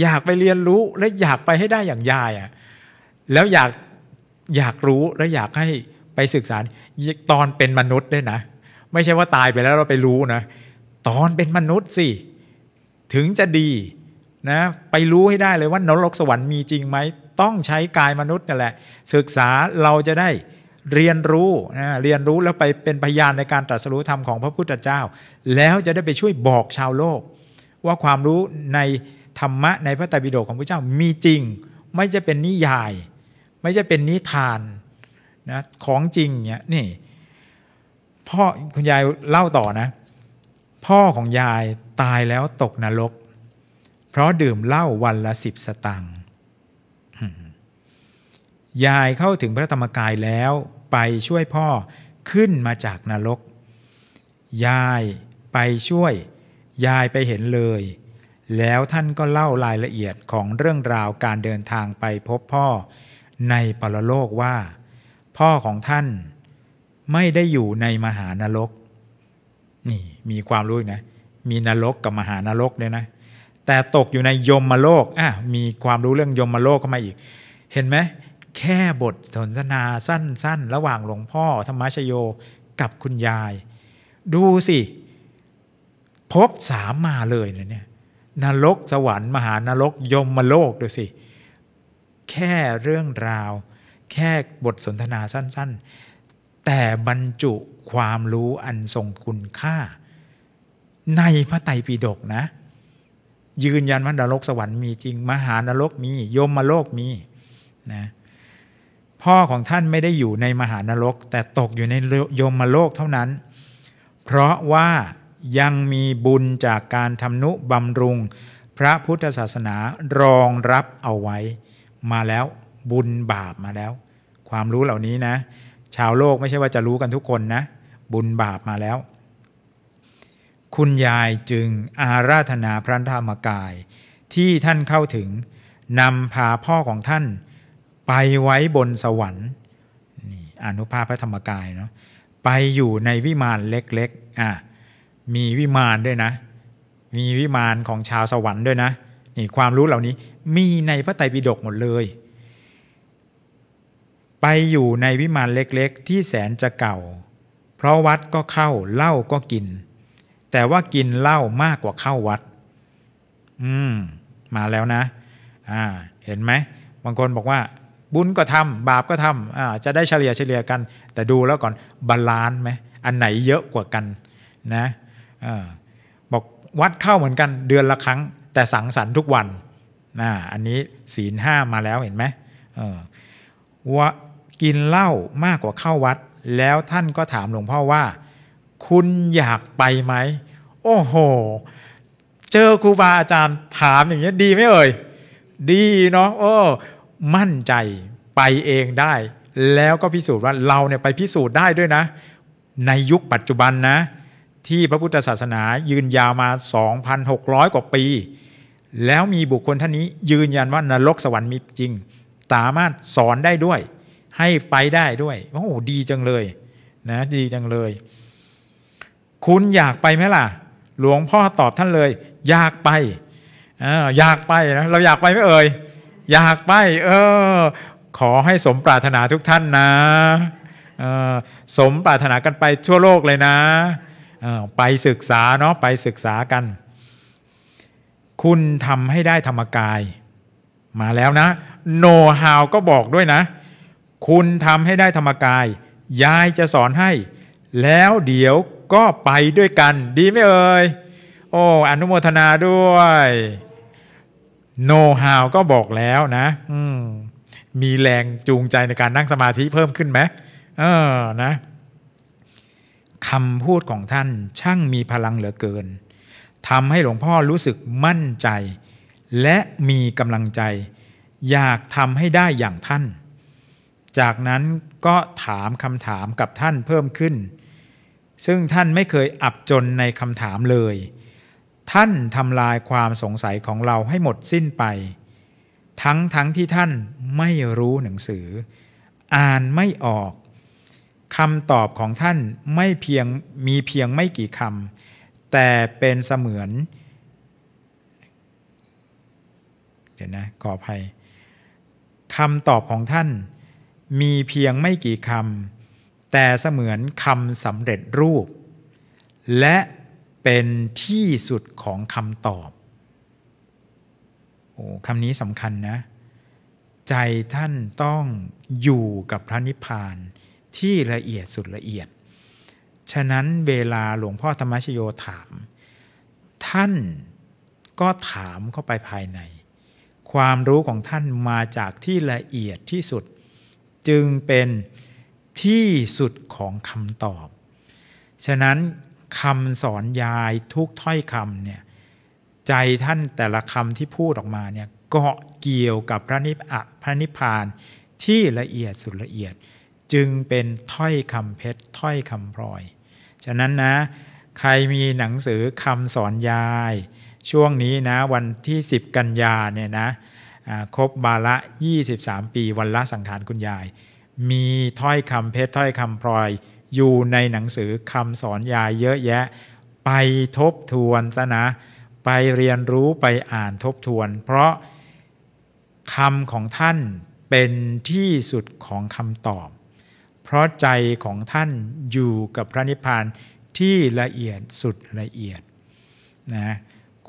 อยากไปเรียนรู้และอยากไปให้ได้อย่างยายอ่ะแล้วอยากรู้และอยากให้ไปศึกษาตอนเป็นมนุษย์ด้วยนะไม่ใช่ว่าตายไปแล้วเราไปรู้นะตอนเป็นมนุษย์สิถึงจะดีนะไปรู้ให้ได้เลยว่านรกสวรรค์มีจริงไหมต้องใช้กายมนุษย์นั่นแหละศึกษาเราจะได้เรียนรู้นะเรียนรู้แล้วไปเป็นพยานในการตรัสรู้ธรรมของพระพุทธเจ้าแล้วจะได้ไปช่วยบอกชาวโลกว่าความรู้ในธรรมะในพระไตรปิฎกของพระเจ้ามีจริงไม่จะเป็นนิยายไม่จะเป็นนิทานนะของจริงเนี่ยนี่พ่อคุณยายเล่าต่อนะพ่อของยายตายแล้วตกนรกเพราะดื่มเหล้าวันละ10 สตางค์ยายเข้าถึงพระธรรมกายแล้วไปช่วยพ่อขึ้นมาจากนรกยายไปเห็นเลยแล้วท่านก็เล่ารายละเอียดของเรื่องราวการเดินทางไปพบพ่อในปรโลกว่าพ่อของท่านไม่ได้อยู่ในมหานรกนี่มีความรู้นะมีนรกกับมหานรกเนี่ยนะแต่ตกอยู่ในยมโลกมีความรู้เรื่องยมโลกเข้ามาอีกเห็นไหมแค่บทสนทนาสั้นๆระหว่างหลวงพ่อธรรมชโยกับคุณยายดูสิพบสามมาเลยเนี่ยนรกสวรรค์มหานรกยมโลกดูสิแค่เรื่องราวแค่บทสนทนาสั้นๆแต่บรรจุความรู้อันทรงคุณค่าในพระไตรปิฎกนะยืนยันว่านรกสวรรค์มีจริงมหานรกมียมโลกมีนะพ่อของท่านไม่ได้อยู่ในมหานรกแต่ตกอยู่ในยมโลกเท่านั้นเพราะว่ายังมีบุญจากการทำนุบำรุงพระพุทธศาสนารองรับเอาไว้มาแล้วบุญบาปมาแล้วความรู้เหล่านี้นะชาวโลกไม่ใช่ว่าจะรู้กันทุกคนนะบุญบาปมาแล้วคุณยายจึงอาราธนาพระธรรมกายที่ท่านเข้าถึงนำพาพ่อของท่านไปไว้บนสวรรค์นี่อนุภาพพระธรรมกายเนาะไปอยู่ในวิมานเล็กๆมีวิมานด้วยนะมีวิมานของชาวสวรรค์ด้วยนะนี่ความรู้เหล่านี้มีในพระไตรปิฎกหมดเลยไปอยู่ในวิมานเล็กๆที่แสนจะเก่าเพราะวัดก็เข้าเหล้าก็กินแต่ว่ากินเหล้ามากกว่าเข้าวัดมาแล้วนะเห็นไหมบางคนบอกว่าบุญก็ทำบาปก็ทำจะได้เฉลี่ยกันแต่ดูแล้วก่อนบาลานซ์ไหมอันไหนเยอะกว่ากันนะบอกวัดเข้าเหมือนกันเดือนละครั้งแต่สังสรรค์ทุกวันอันนี้ศีล 5มาแล้วเห็นไหมว่ากินเหล้ามากกว่าเข้าวัดแล้วท่านก็ถามหลวงพ่อว่าคุณอยากไปไหมโอ้โหเจอครูบาอาจารย์ถามอย่างนี้ดีไหมเอ่ยดีเนาะมั่นใจไปเองได้แล้วก็พิสูจน์ว่าเราเนี่ยไปพิสูจน์ได้ด้วยนะในยุคปัจจุบันนะที่พระพุทธศาสนายืนยาวมา 2,600 กว่าปีแล้วมีบุคคลท่านนี้ยืนยันว่านรกสวรรค์มีจริงสามารถสอนได้ด้วยให้ไปได้ด้วยโอ้โหดีจังเลยนะดีจังเลยคุณอยากไปไหมล่ะหลวงพ่อตอบท่านเลยอยากไปอยากไปนะเราอยากไปไหมเอ่ยอยากไปขอให้สมปรารถนาทุกท่านนะสมปรารถนากันไปทั่วโลกเลยนะไปศึกษาเนาะไปศึกษากันคุณทำให้ได้ธรรมกาย มาแล้วนะโนฮาวก็บอกด้วยนะคุณทำให้ได้ธรรมกายยายจะสอนให้แล้วเดี๋ยวก็ไปด้วยกันดีไหมเอ่ยโอ้อนุโมทนาด้วยโนฮาวก็บอกแล้วนะมีแรงจูงใจในการนั่งสมาธิเพิ่มขึ้นไหมนะคำพูดของท่านช่างมีพลังเหลือเกินทำให้หลวงพ่อรู้สึกมั่นใจและมีกำลังใจอยากทำให้ได้อย่างท่านจากนั้นก็ถามคำถามกับท่านเพิ่มขึ้นซึ่งท่านไม่เคยอับจนในคำถามเลยท่านทำลายความสงสัยของเราให้หมดสิ้นไปทั้งที่ท่านไม่รู้หนังสืออ่านไม่ออกคำตอบของท่านมีเพียงไม่กี่คำแต่เป็นเสมือนขออภัยคำตอบของท่านมีเพียงไม่กี่คำแต่เสมือนคำสำเร็จรูปและเป็นที่สุดของคำตอบโอ้คำนี้สำคัญนะใจท่านต้องอยู่กับพระนิพพานที่ละเอียดสุดละเอียดฉะนั้นเวลาหลวงพ่อธรรมชโยถามท่านก็ถามเข้าไปภายในความรู้ของท่านมาจากที่ละเอียดที่สุดจึงเป็นที่สุดของคำตอบฉะนั้นคำสอนยายทุกถ้อยคำเนี่ยใจท่านแต่ละคำที่พูดออกมาเนี่ยเกาะเกี่ยวกับพระนิพพานที่ละเอียดสุดละเอียดจึงเป็นถ้อยคำเพชรถ้อยคำพลอยฉะนั้นนะใครมีหนังสือคำสอนยายช่วงนี้นะวันที่10กันยาเนี่ยนะครบบาละ23ปีวันละสังขารคุณยายมีถ้อยคำเพชรถ้อยคำพลอยอยู่ในหนังสือคำสอนยายเยอะแยะไปทบทวนซะนะไปเรียนรู้ไปอ่านทบทวนเพราะคำของท่านเป็นที่สุดของคำตอบเพราะใจของท่านอยู่กับพระนิพพานที่ละเอียดสุดละเอียดนะ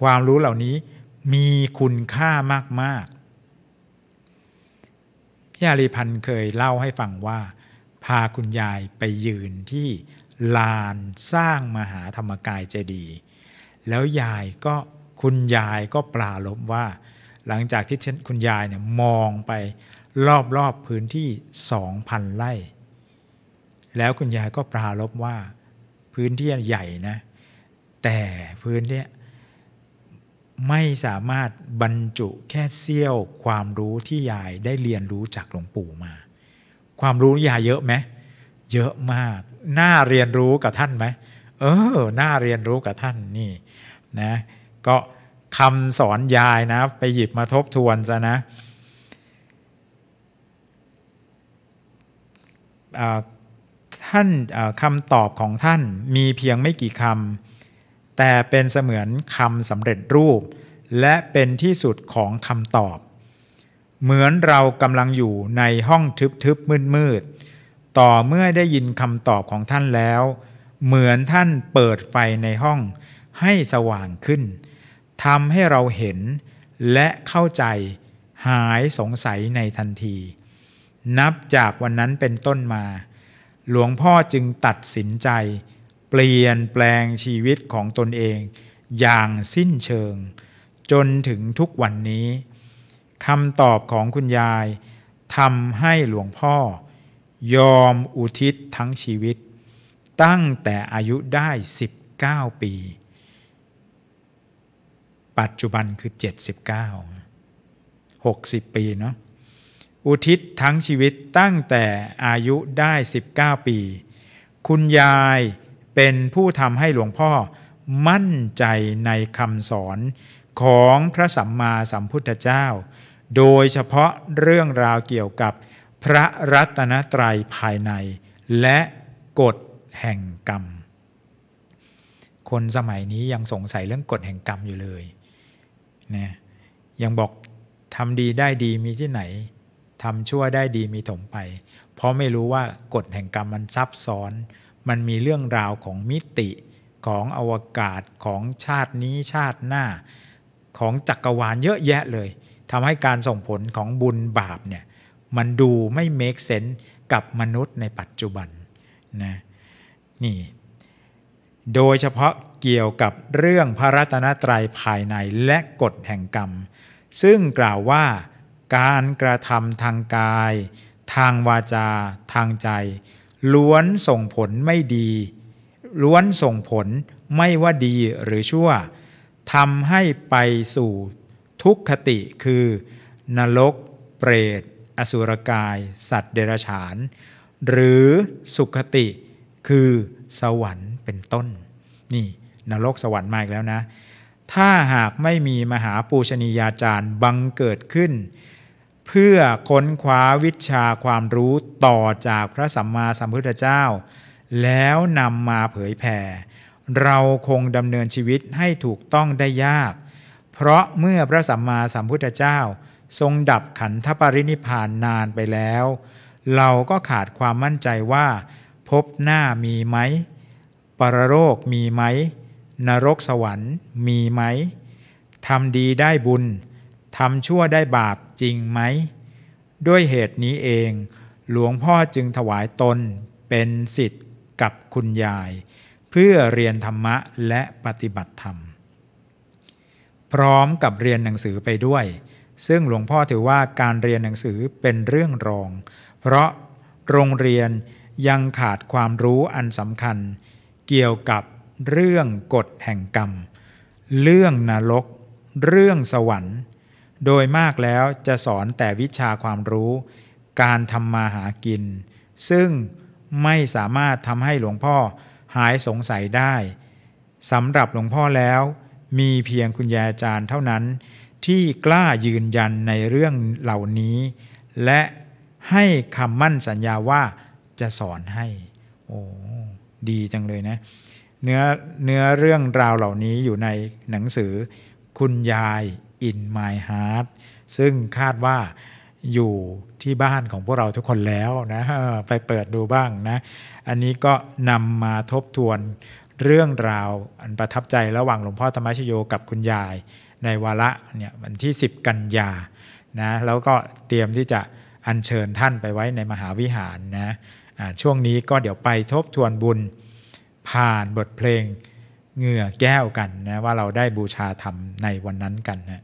ความรู้เหล่านี้มีคุณค่ามากๆพี่อารีพันธ์เคยเล่าให้ฟังว่าพาคุณยายไปยืนที่ลานสร้างมหาธรรมกายเจดีย์แล้วคุณยายก็ปรารภว่าหลังจากที่คุณยายเนี่ยมองไปรอบๆพื้นที่ 2,000 ไร่แล้วคุณยายก็ปรารภว่าพื้นที่ใหญ่นะแต่พื้นที่ไม่สามารถบรรจุแค่เสี้ยวความรู้ที่ยายได้เรียนรู้จากหลวงปู่มาความรู้ยายเยอะไหมเยอะมากน่าเรียนรู้กับท่านไหมน่าเรียนรู้กับท่านนี่นะก็คำสอนยายนะไปหยิบมาทบทวนซะนะท่านคำตอบของท่านมีเพียงไม่กี่คำแต่เป็นเสมือนคำสำเร็จรูปและเป็นที่สุดของคำตอบเหมือนเรากำลังอยู่ในห้องทึบๆมืดๆต่อเมื่อได้ยินคำตอบของท่านแล้วเหมือนท่านเปิดไฟในห้องให้สว่างขึ้นทำให้เราเห็นและเข้าใจหายสงสัยในทันทีนับจากวันนั้นเป็นต้นมาหลวงพ่อจึงตัดสินใจเปลี่ยนแปลงชีวิตของตนเองอย่างสิ้นเชิงจนถึงทุกวันนี้คำตอบของคุณยายทำให้หลวงพ่อยอมอุทิศทั้งชีวิตตั้งแต่อายุได้19ปีปัจจุบันคือ79 60ปีเนาะอุทิศทั้งชีวิตตั้งแต่อายุได้19ปีคุณยายเป็นผู้ทำให้หลวงพ่อมั่นใจในคำสอนของพระสัมมาสัมพุทธเจ้าโดยเฉพาะเรื่องราวเกี่ยวกับพระรัตนตรัยภายในและกฎแห่งกรรมคนสมัยนี้ยังสงสัยเรื่องกฎแห่งกรรมอยู่เลยนะยังบอกทำดีได้ดีมีที่ไหนทำชั่วได้ดีมีถมไปเพราะไม่รู้ว่ากฎแห่งกรรมมันซับซ้อนมันมีเรื่องราวของมิติของอวกาศของชาตินี้ชาติหน้าของจักรวาลเยอะแยะเลย ทำให้การส่งผลของบุญบาปเนี่ยมันดูไม่ make sense กับมนุษย์ในปัจจุบันนะนี่โดยเฉพาะเกี่ยวกับเรื่องพระรัตนตรัยภายในและกฎแห่งกรรมซึ่งกล่าวว่าการกระทำทางกายทางวาจาทางใจล้วนส่งผลไม่ดีล้วนส่งผลไม่ว่าดีหรือชั่วทำให้ไปสู่ทุกขติคือนรกเปรตอสุรกายสัตว์เดรัจฉานหรือสุขติคือสวรรค์เป็นต้นนี่นรกสวรรค์มาอีกแล้วนะถ้าหากไม่มีมหาปูชนียาจารย์บังเกิดขึ้นเพื่อค้นคว้าวิชาความรู้ต่อจากพระสัมมาสัมพุทธเจ้าแล้วนำมาเผยแผ่เราคงดำเนินชีวิตให้ถูกต้องได้ยากเพราะเมื่อพระสัมมาสัมพุทธเจ้าทรงดับขันธปรินิพพานนานไปแล้วเราก็ขาดความมั่นใจว่าภพหน้ามีไหมปรโลกมีไหมนรกสวรรค์มีไหมทำดีได้บุญทำชั่วได้บาปจริงไหมด้วยเหตุนี้เองหลวงพ่อจึงถวายตนเป็นศิษย์กับคุณยายเพื่อเรียนธรรมะและปฏิบัติธรรมพร้อมกับเรียนหนังสือไปด้วยซึ่งหลวงพ่อถือว่าการเรียนหนังสือเป็นเรื่องรองเพราะโรงเรียนยังขาดความรู้อันสำคัญเกี่ยวกับเรื่องกฎแห่งกรรมเรื่องนรกเรื่องสวรรค์โดยมากแล้วจะสอนแต่วิชาความรู้การทำมาหากินซึ่งไม่สามารถทำให้หลวงพ่อหายสงสัยได้สำหรับหลวงพ่อแล้วมีเพียงคุณยายอาจารย์เท่านั้นที่กล้ายืนยันในเรื่องเหล่านี้และให้คำมั่นสัญญาว่าจะสอนให้โอ้ดีจังเลยนะเนื้อเรื่องราวเหล่านี้อยู่ในหนังสือคุณยาย In My Heart ซึ่งคาดว่าอยู่ที่บ้านของพวกเราทุกคนแล้วนะไปเปิดดูบ้างนะอันนี้ก็นำมาทบทวนเรื่องราวอันประทับใจระหว่างหลวงพ่อธรรมชโยกับคุณยายในวาระเนี่ยวันที่10กันยานะแล้วก็เตรียมที่จะอัญเชิญท่านไปไว้ในมหาวิหารนะช่วงนี้ก็เดี๋ยวไปทบทวนบุญผ่านบทเพลงเหงื่อแก้วกันนะว่าเราได้บูชาธรรมในวันนั้นกันนะ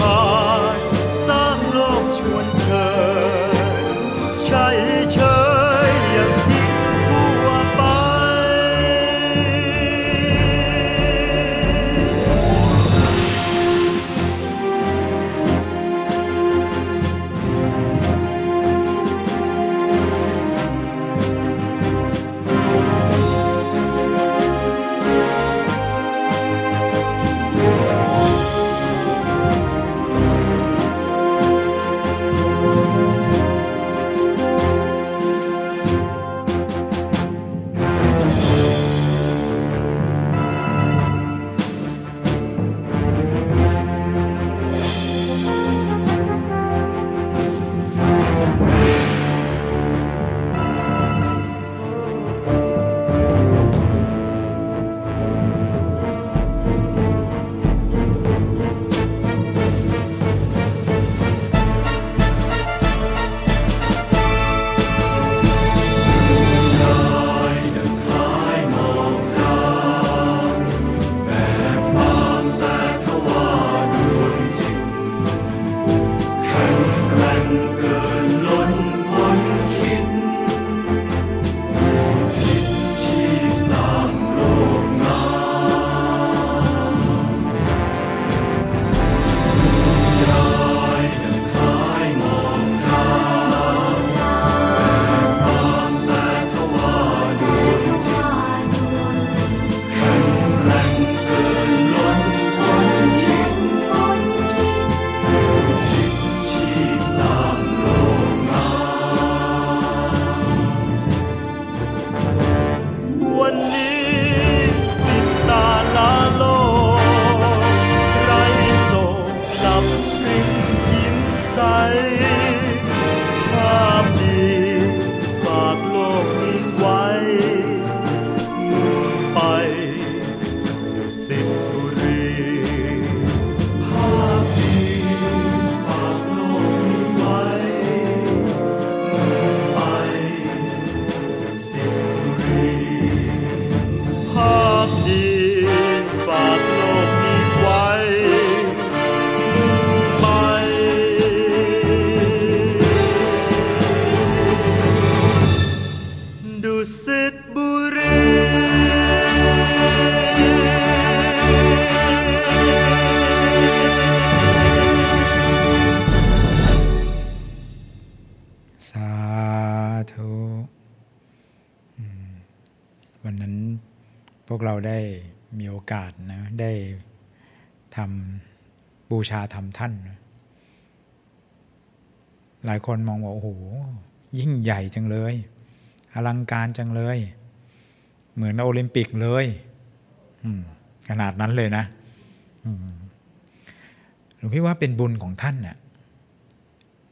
มายสร้างโลกชวนเชยใช่เชยอย่างที่ทั่วไปวันนั้นพวกเราได้มีโอกาสนะได้ทำบูชาธรรมท่านนะหลายคนมองว่าโอ้โหยิ่งใหญ่จังเลยอลังการจังเลยเหมือนโอลิมปิกเลยขนาดนั้นเลยนะหลวงพี่ว่าเป็นบุญของท่านน่ะ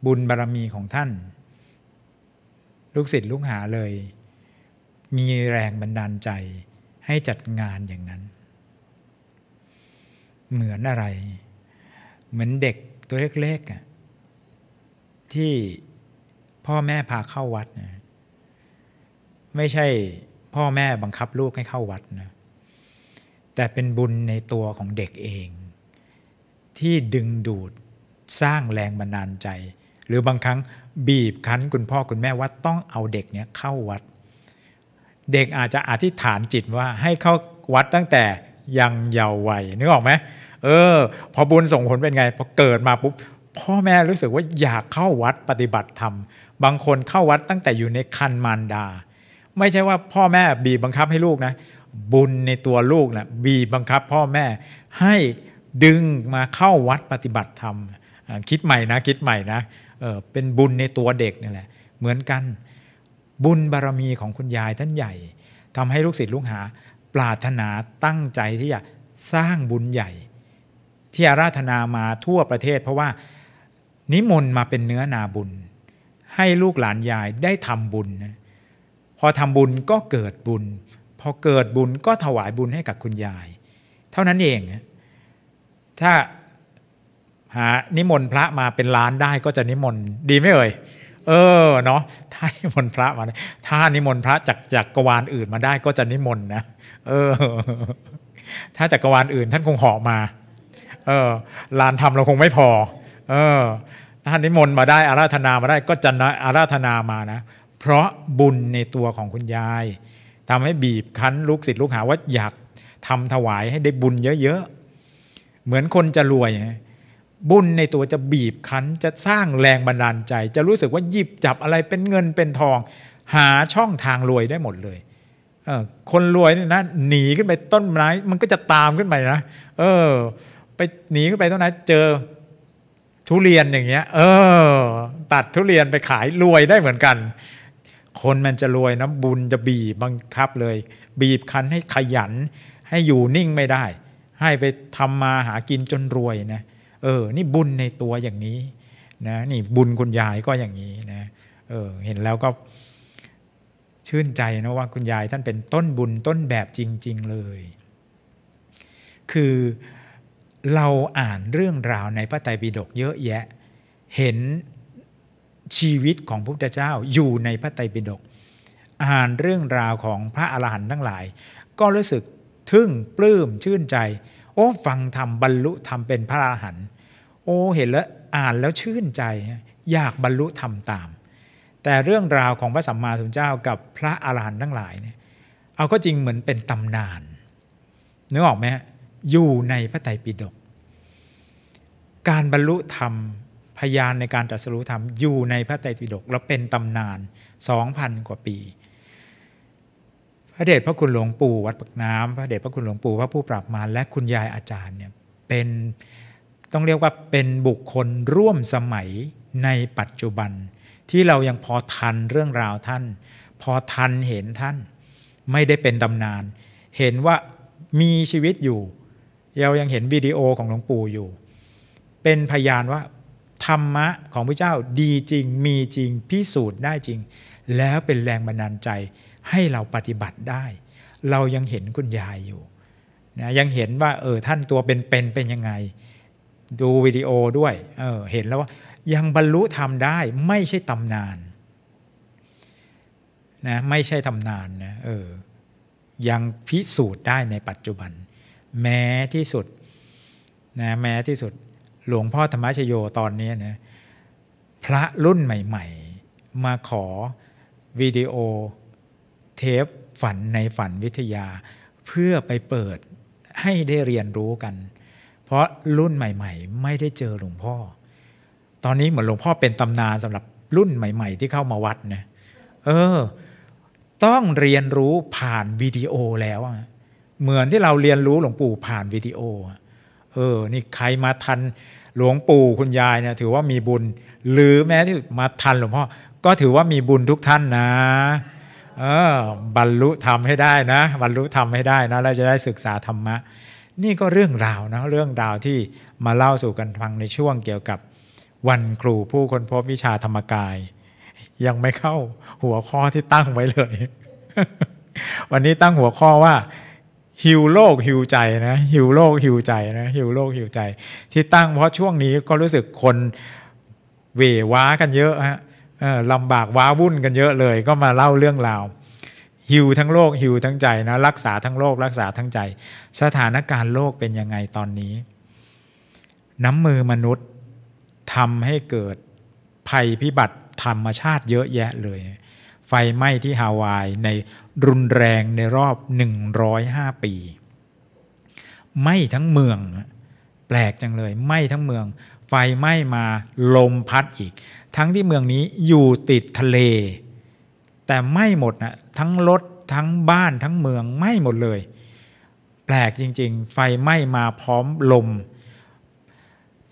บุญบารมีของท่านลูกศิษย์ลูกหาเลยมีแรงบันดาลใจให้จัดงานอย่างนั้นเหมือนอะไรเหมือนเด็กตัวเล็กๆที่พ่อแม่พาเข้าวัดนะไม่ใช่พ่อแม่บังคับลูกให้เข้าวัดนะแต่เป็นบุญในตัวของเด็กเองที่ดึงดูดสร้างแรงบันดาลใจหรือบางครั้งบีบคั้นคุณพ่อคุณแม่ว่าต้องเอาเด็กเนี้ยเข้าวัดเด็กอาจจะอธิษฐานจิตว่าให้เข้าวัดตั้งแต่ยังเยาว์วัยนึกออกไหมพอบุญส่งผลเป็นไงพอเกิดมาปุ๊บพ่อแม่รู้สึกว่าอยากเข้าวัดปฏิบัติธรรมบางคนเข้าวัดตั้งแต่อยู่ในครรภ์มารดาไม่ใช่ว่าพ่อแม่บีบบังคับให้ลูกนะบุญในตัวลูกนะบีบบังคับพ่อแม่ให้ดึงมาเข้าวัดปฏิบัติธรรมคิดใหม่นะคิดใหม่นะเป็นบุญในตัวเด็กนี่แหละเหมือนกันบุญบารมีของคุณยายท่านใหญ่ทำให้ลูกศิษย์ลูกหาปรารถนาตั้งใจที่จะสร้างบุญใหญ่ที่อาราธนามาทั่วประเทศเพราะว่านิมนต์มาเป็นเนื้อนาบุญให้ลูกหลานยายได้ทำบุญพอทำบุญก็เกิดบุญพอเกิดบุญก็ถวายบุญให้กับคุณยายเท่านั้นเองถ้าหานิมนต์พระมาเป็นล้านได้ก็จะนิมนต์ดีไหมเอ่ยเนาะถ้านิมนต์พระมาถ้านิมนต์พระจากกวาลอื่นมาได้ก็จะนิมนต์นะถ้าจากกวาลอื่นท่านคงห่อมา ลานธรรมเราคงไม่พอท่านนิมนต์มาได้อาราธนามาได้ก็จะอาราธนามานะเพราะบุญในตัวของคุณยายทำให้บีบคั้นลูกศิษย์ลูกหาว่าอยากทำถวายให้ได้บุญเยอะๆเหมือนคนจะรวยบุญในตัวจะบีบคั้นจะสร้างแรงบันดาลใจจะรู้สึกว่าหยิบจับอะไรเป็นเงินเป็นทองหาช่องทางรวยได้หมดเลยคนรวยเนี่ยนะหนีขึ้นไปต้นไม้มันก็จะตามขึ้นไปนะไปหนีขึ้นไปต้นไม้เจอทุเรียนอย่างเงี้ยตัดทุเรียนไปขายรวยได้เหมือนกันคนมันจะรวยนะบุญจะบีบบังคับเลยบีบคั้นให้ขยันให้อยู่นิ่งไม่ได้ให้ไปทำมาหากินจนรวยนะนี่บุญในตัวอย่างนี้นะนี่บุญคุณยายก็อย่างนี้นะเห็นแล้วก็ชื่นใจนะว่าคุณยายท่านเป็นต้นบุญต้นแบบจริงๆเลยคือเราอ่านเรื่องราวในพระไตรปิฎกเยอะแยะเห็นชีวิตของพระพุทธเจ้าอยู่ในพระไตรปิฎกอ่านเรื่องราวของพระอรหันต์ทั้งหลายก็รู้สึกทึ่งปลื้มชื่นใจฟังธรรมบรรลุธรรมเป็นพระอรหันต์เห็นแล้วอ่านแล้วชื่นใจอยากบรรลุธรรมตามแต่เรื่องราวของพระสัมมาสัมพุทธเจ้ากับพระอรหันต์ทั้งหลายเนี่ยเอาก็จริงเหมือนเป็นตำนานนึกออกไหมฮะอยู่ในพระไตรปิฎกการบรรลุธรรมพยานในการตรัสรู้ธรรมอยู่ในพระไตรปิฎกแล้วเป็นตำนาน 2,000 กว่าปีพระเดชพระคุณหลวงปู่วัดปากน้ำพระเดชพระคุณหลวงปู่พระผู้ปราบมารและคุณยายอาจารย์เนี่ยเป็นต้องเรียกว่าเป็นบุคคลร่วมสมัยในปัจจุบันที่เรายังพอทันเรื่องราวท่านพอทันเห็นท่านไม่ได้เป็นตำนานเห็นว่ามีชีวิตอยู่เรายังเห็นวิดีโอของหลวงปู่อยู่เป็นพยานว่าธรรมะของพระเจ้าดีจริงมีจริงพิสูจน์ได้จริงแล้วเป็นแรงบันดาลใจให้เราปฏิบัติได้เรายังเห็นคุณยายอยู่นะยังเห็นว่าท่านตัวเป็นยังไงดูวิดีโอด้วยเห็นแล้วว่ายังบรรลุธรรมได้ไม่ใช่ตำนานนะไม่ใช่ตำนานนะยังพิสูจน์ได้ในปัจจุบันแม้ที่สุดนะแม้ที่สุดหลวงพ่อธรรมชโยตอนนี้นะพระรุ่นใหม่ๆมาขอวิดีโอเทปฝันในฝันวิทยาเพื่อไปเปิดให้ได้เรียนรู้กันเพราะรุ่นใหม่ๆไม่ได้เจอหลวงพ่อตอนนี้เหมือนหลวงพ่อเป็นตำนานสำหรับรุ่นใหม่ๆที่เข้ามาวัดนะต้องเรียนรู้ผ่านวิดีโอแล้วเหมือนที่เราเรียนรู้หลวงปู่ผ่านวิดีโอนี่ใครมาทันหลวงปู่คุณยายเนี่ยถือว่ามีบุญหรือแม้ที่มาทันหลวงพ่อก็ถือว่ามีบุญทุกท่านนะบรรลุธรรมให้ได้นะบรรลุธรรมให้ได้นะเราจะได้ศึกษาธรรมะนี่ก็เรื่องราวนะเรื่องราวที่มาเล่าสู่กันฟังในช่วงเกี่ยวกับวันครูผู้ค้นพบวิชาธรรมกายยังไม่เข้าหัวข้อที่ตั้งไว้เลย วันนี้ตั้งหัวข้อว่าหิวโลกหิวใจนะหิวโลกหิวใจนะหิวโลกหิวใจที่ตั้งเพราะช่วงนี้ก็รู้สึกคนเหว่ว้ากันเยอะฮะลำบากว้าวุ่นกันเยอะเลยก็มาเล่าเรื่องราวหิวทั้งโลกหิวทั้งใจนะรักษาทั้งโลกรักษาทั้งใจสถานการณ์โลกเป็นยังไงตอนนี้น้ำมือมนุษย์ทำให้เกิดภัยพิบัติธรรมชาติเยอะแยะเลยไฟไหม้ที่ฮาวายในรุนแรงในรอบ105ปีไหม้ทั้งเมืองแปลกจังเลยไหม้ทั้งเมืองไฟไหม้มาลมพัดอีกทั้งที่เมืองนี้อยู่ติดทะเลแต่ไหม้หมดนะทั้งรถทั้งบ้านทั้งเมืองไหม้หมดเลยแปลกจริงๆไฟไหม้มาพร้อมลม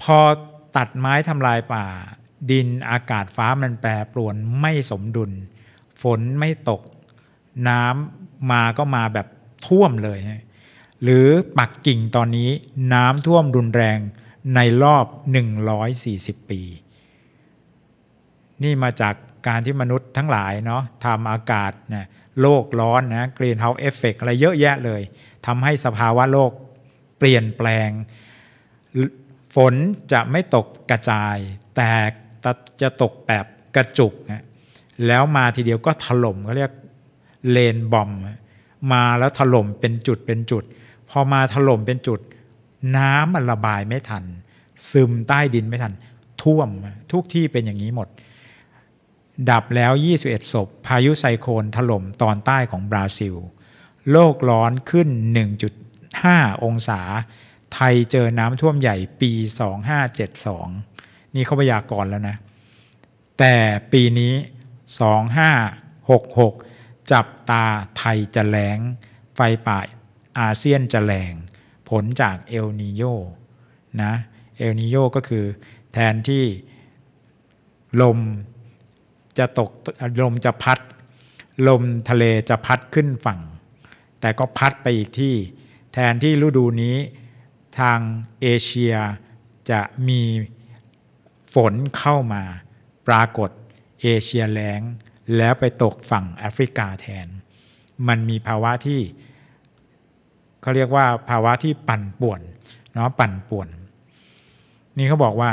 พอตัดไม้ทำลายป่าดินอากาศฟ้ามันแปรปรวนไม่สมดุลฝนไม่ตกน้ำมาก็มาแบบท่วมเลยหรือปักกิ่งตอนนี้น้ำท่วมรุนแรงในรอบ140ปีนี่มาจากการที่มนุษย์ทั้งหลายเนาะทำอากาศนะโลกร้อนนะกรีนเฮาส์เอฟเฟกต์อะไรเยอะแยะเลยทำให้สภาวะโลกเปลี่ยนแปลงฝนจะไม่ตกกระจายแต่จะตกแบบกระจุกนะแล้วมาทีเดียวก็ถล่มเขาเรียกเลนบอมมาแล้วถล่มเป็นจุดพอมาถล่มเป็นจุด น้ำมันระบายไม่ทันซึมใต้ดินไม่ทันท่วมทุกที่เป็นอย่างนี้หมดดับแล้ว21ศพพายุไซโคลนถล่มตอนใต้ของบราซิลโลกร้อนขึ้น 1.5 องศาไทยเจอน้ำท่วมใหญ่ปี2572นี่เขาพยากรณ์แล้วนะแต่ปีนี้2566จับตาไทยจะแล้งไฟป่าอาเซียนจะแรงผลจากเอลนีโญนะเอลนีโญก็คือแทนที่ลมจะพัดลมทะเลจะพัดขึ้นฝั่งแต่ก็พัดไปอีกที่แทนที่ฤดูนี้ทางเอเชียจะมีฝนเข้ามาปรากฏเอเชียแล้งแล้วไปตกฝั่งแอฟริกาแทนมันมีภาวะที่เขาเรียกว่าภาวะที่ปั่นป่วนเนาะปั่นป่วนนี่เขาบอกว่า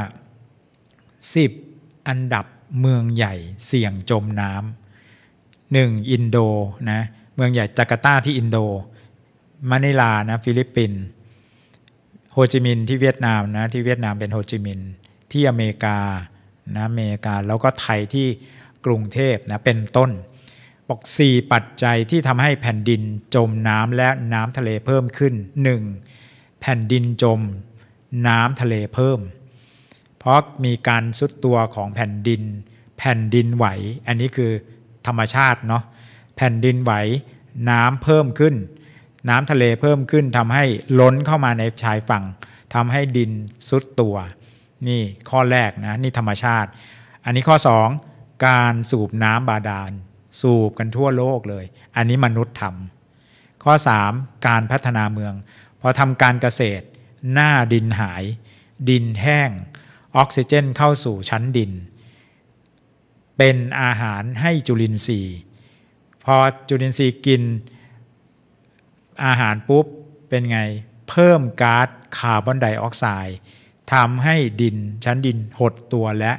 10อันดับเมืองใหญ่เสี่ยงจมน้ำ1อินโดนะเมืองใหญ่จาการ์ตาที่อินโดมะนิลานะฟิลิปปินส์โฮจิมินห์ที่เวียดนามนะที่เวียดนามเป็นโฮจิมินห์ที่อเมริกานะอเมริกาแล้วก็ไทยที่กรุงเทพนะเป็นต้นบอก4ปัจจัยที่ทำให้แผ่นดินจมน้ำและน้ำทะเลเพิ่มขึ้น1แผ่นดินจมน้ำทะเลเพิ่มเพราะมีการทรุดตัวของแผ่นดินไหวอันนี้คือธรรมชาติเนาะแผ่นดินไหวน้ำเพิ่มขึ้นน้ำทะเลเพิ่มขึ้นทำให้ล้นเข้ามาในชายฝั่งทำให้ดินทรุดตัวนี่ข้อแรกนะนี่ธรรมชาติอันนี้ข้อ2การสูบน้ำบาดาลสูบกันทั่วโลกเลยอันนี้มนุษย์ทำข้อ3การพัฒนาเมืองพอทำการเกษตรหน้าดินหายดินแห้งออกซิเจนเข้าสู่ชั้นดินเป็นอาหารให้จุลินทรีย์พอจุลินทรีย์กินอาหารปุ๊บเป็นไงเพิ่มก๊าซคาร์บอนไดออกไซด์ทำให้ดินชั้นดินหดตัวและ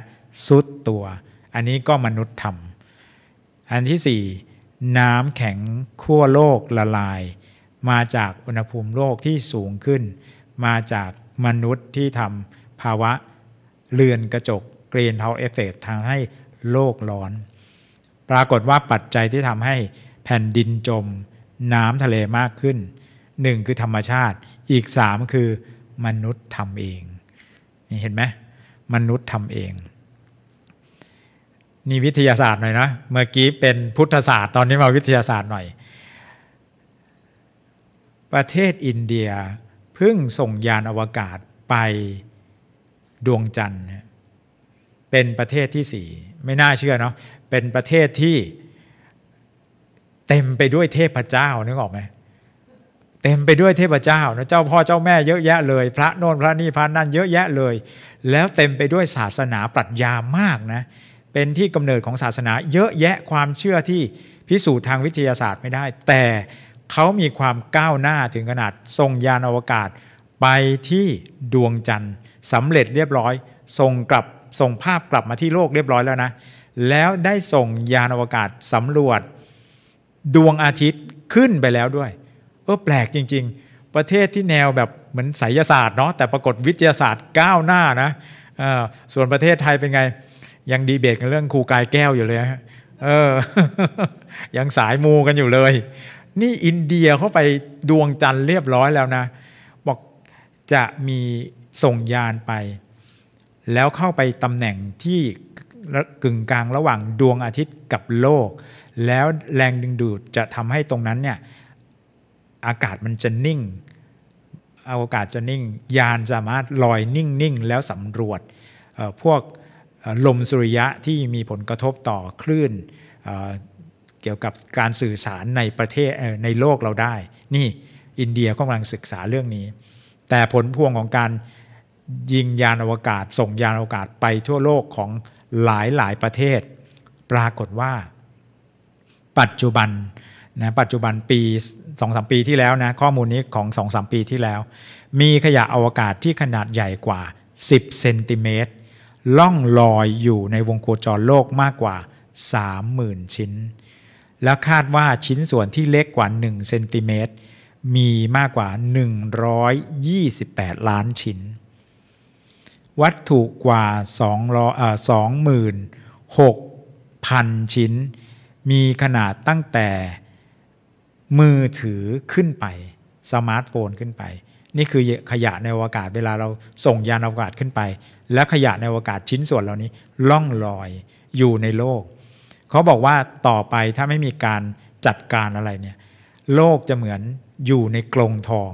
ทรุดตัวอันนี้ก็มนุษย์ทำอันที่4น้ำแข็งขั้วโลกละลายมาจากอุณหภูมิโลกที่สูงขึ้นมาจากมนุษย์ที่ทำภาวะเรือนกระจกเกรนเฮาส์เอฟเฟกต์ทำให้โลกร้อนปรากฏว่าปัจจัยที่ทำให้แผ่นดินจมน้ำทะเลมากขึ้น1คือธรรมชาติอีก3คือมนุษย์ทำเองนี่เห็นไหมมนุษย์ทำเองนี่วิทยาศาสตร์หน่อยนะเมื่อกี้เป็นพุทธศาสตร์ตอนนี้มาวิทยาศาสตร์หน่อยประเทศอินเดียเพิ่งส่งยานอวกาศไปดวงจันทร์เป็นประเทศที่4ไม่น่าเชื่อเนาะเป็นประเทศที่เต็มไปด้วยเทพเจ้านึกออกไหมเต็มไปด้วยเทพเจ้านะเจ้าพ่อเจ้าแม่เยอะแยะเลยพระโน่นพระนี่พระนั่นเยอะแยะเลยแล้วเต็มไปด้วยศาสนาปรัชญามากนะเป็นที่กำเนิดของศาสนาเยอะแยะความเชื่อที่พิสูจน์ทางวิทยาศาสตร์ไม่ได้แต่เขามีความก้าวหน้าถึงขนาดส่งยานอวกาศไปที่ดวงจันทร์สำเร็จเรียบร้อยส่งภาพกลับมาที่โลกเรียบร้อยแล้วนะแล้วได้ส่งยานอวกาศสำรวจดวงอาทิตย์ขึ้นไปแล้วด้วยแปลกจริงๆประเทศที่แนวแบบเหมือนไสยศาสตร์เนาะแต่ปรากฏวิทยาศาสตร์ก้าวหน้านะส่วนประเทศไทยเป็นไงยังดีเบตกันเรื่องครูกายแก้วอยู่เลยฮะยังสายมูกันอยู่เลยนี่อินเดียเข้าไปดวงจันทร์เรียบร้อยแล้วนะบอกจะมีส่งยานไปแล้วเข้าไปตำแหน่งที่กึ่งกลางระหว่างดวงอาทิตย์กับโลกแล้วแรงดึงดูดจะทำให้ตรงนั้นเนี่ยอากาศมันจะนิ่งอวกาศจะนิ่งยานสามารถลอยนิ่งๆแล้วสำรวจพวกลมสุริยะที่มีผลกระทบต่อคลื่นเกี่ยวกับการสื่อสารในประเทศในโลกเราได้นี่อินเดียกำลังศึกษาเรื่องนี้แต่ผลพวงของการยิงยานอวกาศส่งยานอวกาศไปทั่วโลกของหลายประเทศปรากฏว่าปัจจุบันนะปัจจุบันปี 2-3 ปีที่แล้วนะข้อมูลนี้ของ 2-3 ปีที่แล้วมีขยะอวกาศที่ขนาดใหญ่กว่า10เซนติเมตรล่องลอยอยู่ในวงโคจรโลกมากกว่า 30,000 ชิ้นและคาดว่าชิ้นส่วนที่เล็กกว่า1เซนติเมตร มีมากกว่า128ล้านชิ้นวัตถุกว่า 26,000 ชิ้นมีขนาดตั้งแต่มือถือขึ้นไปสมาร์ทโฟนขึ้นไปนี่คือขยะในอวกาศเวลาเราส่งยานอวกาศขึ้นไปและขยะในอวกาศชิ้นส่วนเหล่านี้ล่องลอยอยู่ในโลกเขาบอกว่าต่อไปถ้าไม่มีการจัดการอะไรเนี่ยโลกจะเหมือนอยู่ในกรงทอง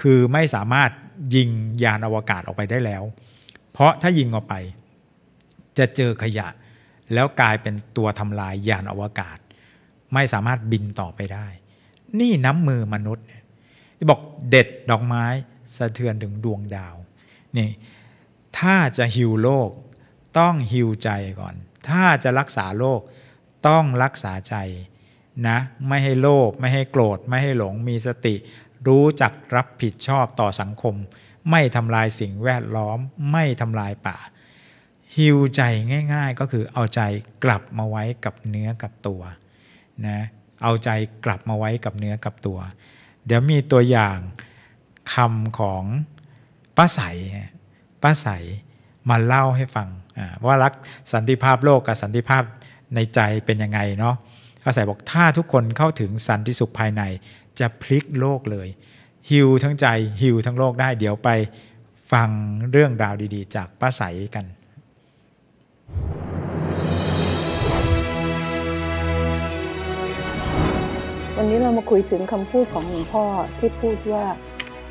คือไม่สามารถยิงยานอวกาศออกไปได้แล้วเพราะถ้ายิงออกไปจะเจอขยะแล้วกลายเป็นตัวทำลายยานอวกาศไม่สามารถบินต่อไปได้นี่น้ำมือมนุษย์ที่บอกเด็ดดอกไม้สะเทือนถึงดวงดาวนี่ถ้าจะฮีลโลกต้องฮีลใจก่อนถ้าจะรักษาโลกต้องรักษาใจนะไม่ให้โลภไม่ให้โกรธไม่ให้หลงมีสติรู้จักรับผิดชอบต่อสังคมไม่ทำลายสิ่งแวดล้อมไม่ทำลายป่าฮีลใจง่ายๆก็คือเอาใจกลับมาไว้กับเนื้อกับตัวนะเอาใจกลับมาไว้กับเนื้อกับตัวเดี๋ยวมีตัวอย่างคำของป้าใสมาเล่าให้ฟังว่ารักสันติภาพโลกกับสันติภาพในใจเป็นยังไงเนาะป้าใสบอกถ้าทุกคนเข้าถึงสันติสุขภายในจะพลิกโลกเลยฮีลทั้งใจฮีลทั้งโลกได้เดี๋ยวไปฟังเรื่องราวดีๆจากป้าใสกันวันนี้เรามาคุยถึงคำพูดของหลวงพ่อที่พูดว่า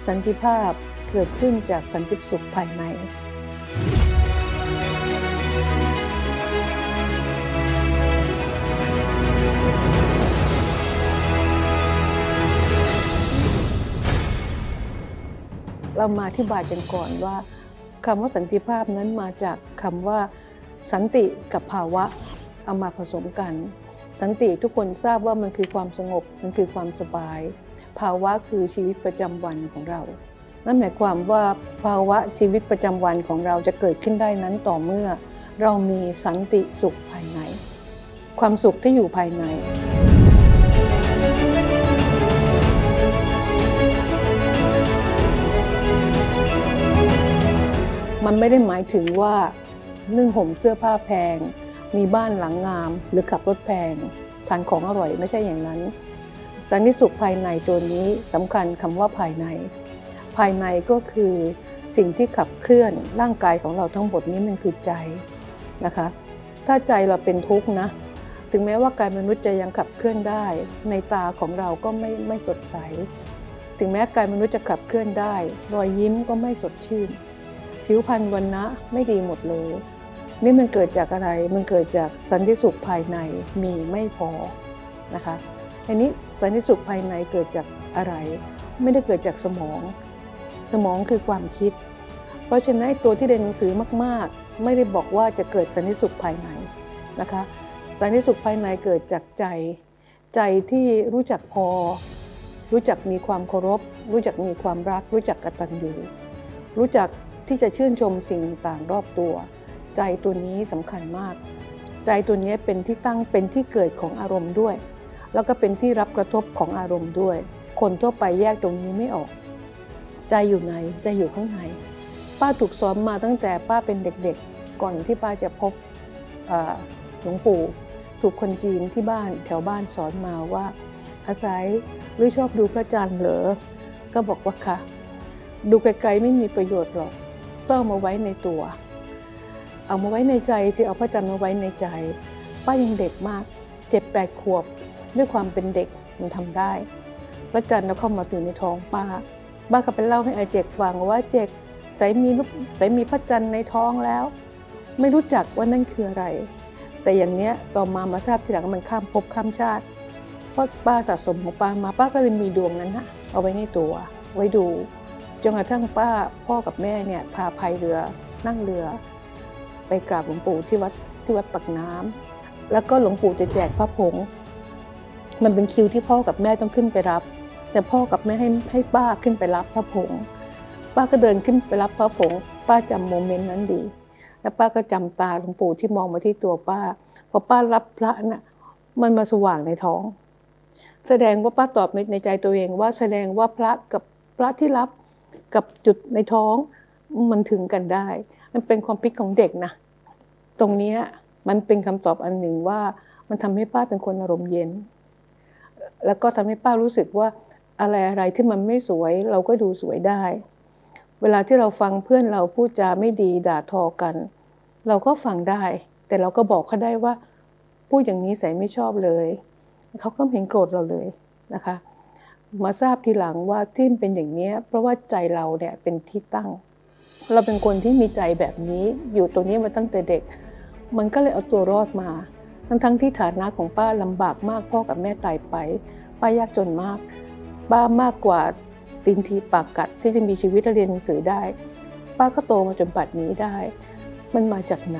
สันติภาพเกิดขึ้นจากสันติสุขภายในเรามาอธิบายกันก่อนว่าคำว่าสันติภาพนั้นมาจากคำว่าสันติกับภาวะเอามาผสมกันสันติทุกคนทราบว่ามันคือความสงบมันคือความสบายภาวะคือชีวิตประจำวันของเรานั่นหมายความว่าภาวะชีวิตประจำวันของเราจะเกิดขึ้นได้นั้นต่อเมื่อเรามีสันติสุขภายในความสุขที่อยู่ภายในมันไม่ได้หมายถึงว่านึ่งห่มเสื้อผ้าแพงมีบ้านหลังงามหรือขับรถแพงทานของอร่อยไม่ใช่อย่างนั้นสันติสุขภายในตัวนี้สำคัญคำว่าภายในก็คือสิ่งที่ขับเคลื่อนร่างกายของเราทั้งหมดนี้มันคือใจนะคะถ้าใจเราเป็นทุกข์นะถึงแม้ว่ากายมนุษย์จะยังขับเคลื่อนได้ในตาของเราก็ไม่สดใสถึงแม้กายมนุษย์จะขับเคลื่อนได้รอยยิ้มก็ไม่สดชื่นผิวพรรณวรรณะไม่ดีหมดเลยนี่มันเกิดจากอะไรมันเกิดจากสันติสุขภายในมีไม่พอนะคะอันนี้สันติสุขภายในเกิดจากอะไรไม่ได้เกิดจากสมองคือความคิดเพราะฉะนั้นตัวที่เรียนหนังสือมากๆไม่ได้บอกว่าจะเกิดสันติสุขภายในนะคะสันติสุขภายในเกิดจากใจที่รู้จักพอรู้จักมีความเคารพรู้จักมีความรักรู้จักกตัญญูรู้จักที่จะชื่นชมสิ่งต่างๆรอบตัวใจตัวนี้สำคัญมากใจตัวนี้เป็นที่ตั้งเป็นที่เกิดของอารมณ์ด้วยแล้วก็เป็นที่รับกระทบของอารมณ์ด้วยคนทั่วไปแยกตรงนี้ไม่ออกใจอยู่ไหนใจอยู่ข้างในป้าถูกสอนมาตั้งแต่ป้าเป็นเด็กๆก่อนที่ป้าจะพบหลวงปู่ถูกคนจีนที่บ้านแถวบ้านสอนมาว่าอาศัยหรือชอบดูพระจันทร์เหรอก็บอกว่าค่ะดูไกลๆไม่มีประโยชน์หรอกต้องมาไว้ในตัวเอามาไว้ในใจสิเอาพระจันทร์มาไว้ในใจป้ายังเด็กมาก7-8 ขวบด้วยความเป็นเด็กมันทำได้พระจันทร์แล้วเข้ามาอยู่ในท้องป้าก็ไปเล่าให้อาเจกฟังว่าเจกใส่มีลูกใส่มีพระจันทร์ในท้องแล้วไม่รู้จักว่านั่นคืออะไรแต่อย่างเนี้ยต่อมาทราบทีหลังมันข้ามภพข้ามชาติเพราะป้าสะสมของป้ามาป้าก็เลยมีดวงนั้นนะเอาไว้ในตัวไว้ดูจนกระทั่งป้าพ่อกับแม่เนี่ยพาพายเรือนั่งเรือไปกราบหลวงปู่ที่วัดปากน้ำแล้วก็หลวงปู่จะแจกพระผงมันเป็นคิวที่พ่อกับแม่ต้องขึ้นไปรับแต่พ่อกับแม่ให้ป้าขึ้นไปรับพระผงป้าก็เดินขึ้นไปรับพระผงป้าจำโมเมนต์นั้นดีแล้วป้าก็จำตาหลวงปู่ที่มองมาที่ตัวป้าพอป้ารับพระน่ะมันมาสว่างในท้อง แสดงว่าป้าตอบในใจตัวเองว่าแสดงว่าพระกับพระที่รับกับจุดในท้องมันถึงกันได้มันเป็นความคิดของเด็กนะตรงนี้มันเป็นคำตอบอันหนึ่งว่ามันทำให้ป้าเป็นคนอารมณ์เย็นแล้วก็ทำให้ป้ารู้สึกว่าอะไรที่มันไม่สวยเราก็ดูสวยได้เวลาที่เราฟังเพื่อนเราพูดจาไม่ดีด่าทอกันเราก็ฟังได้แต่เราก็บอกเขาได้ว่าพูดอย่างนี้ใส่ไม่ชอบเลยเขาก็ไม่เห็นโกรธเราเลยนะคะมาทราบทีหลังว่าที่เป็นอย่างนี้เพราะว่าใจเราเนี่ยเป็นที่ตั้งเราเป็นคนที่มีใจแบบนี้อยู่ตรงนี้มาตั้งแต่เด็กมันก็เลยเอาตัวรอดมาทั้งที่ฐานะของป้าลำบากมากพ่อกับแม่ตายไปป้ายากจนมากป้ามากกว่าตีนทีปากกัดที่จะมีชีวิตเรียนหนังสือได้ป้าก็โตมาจนปัจจุบันนี้ได้มันมาจากไหน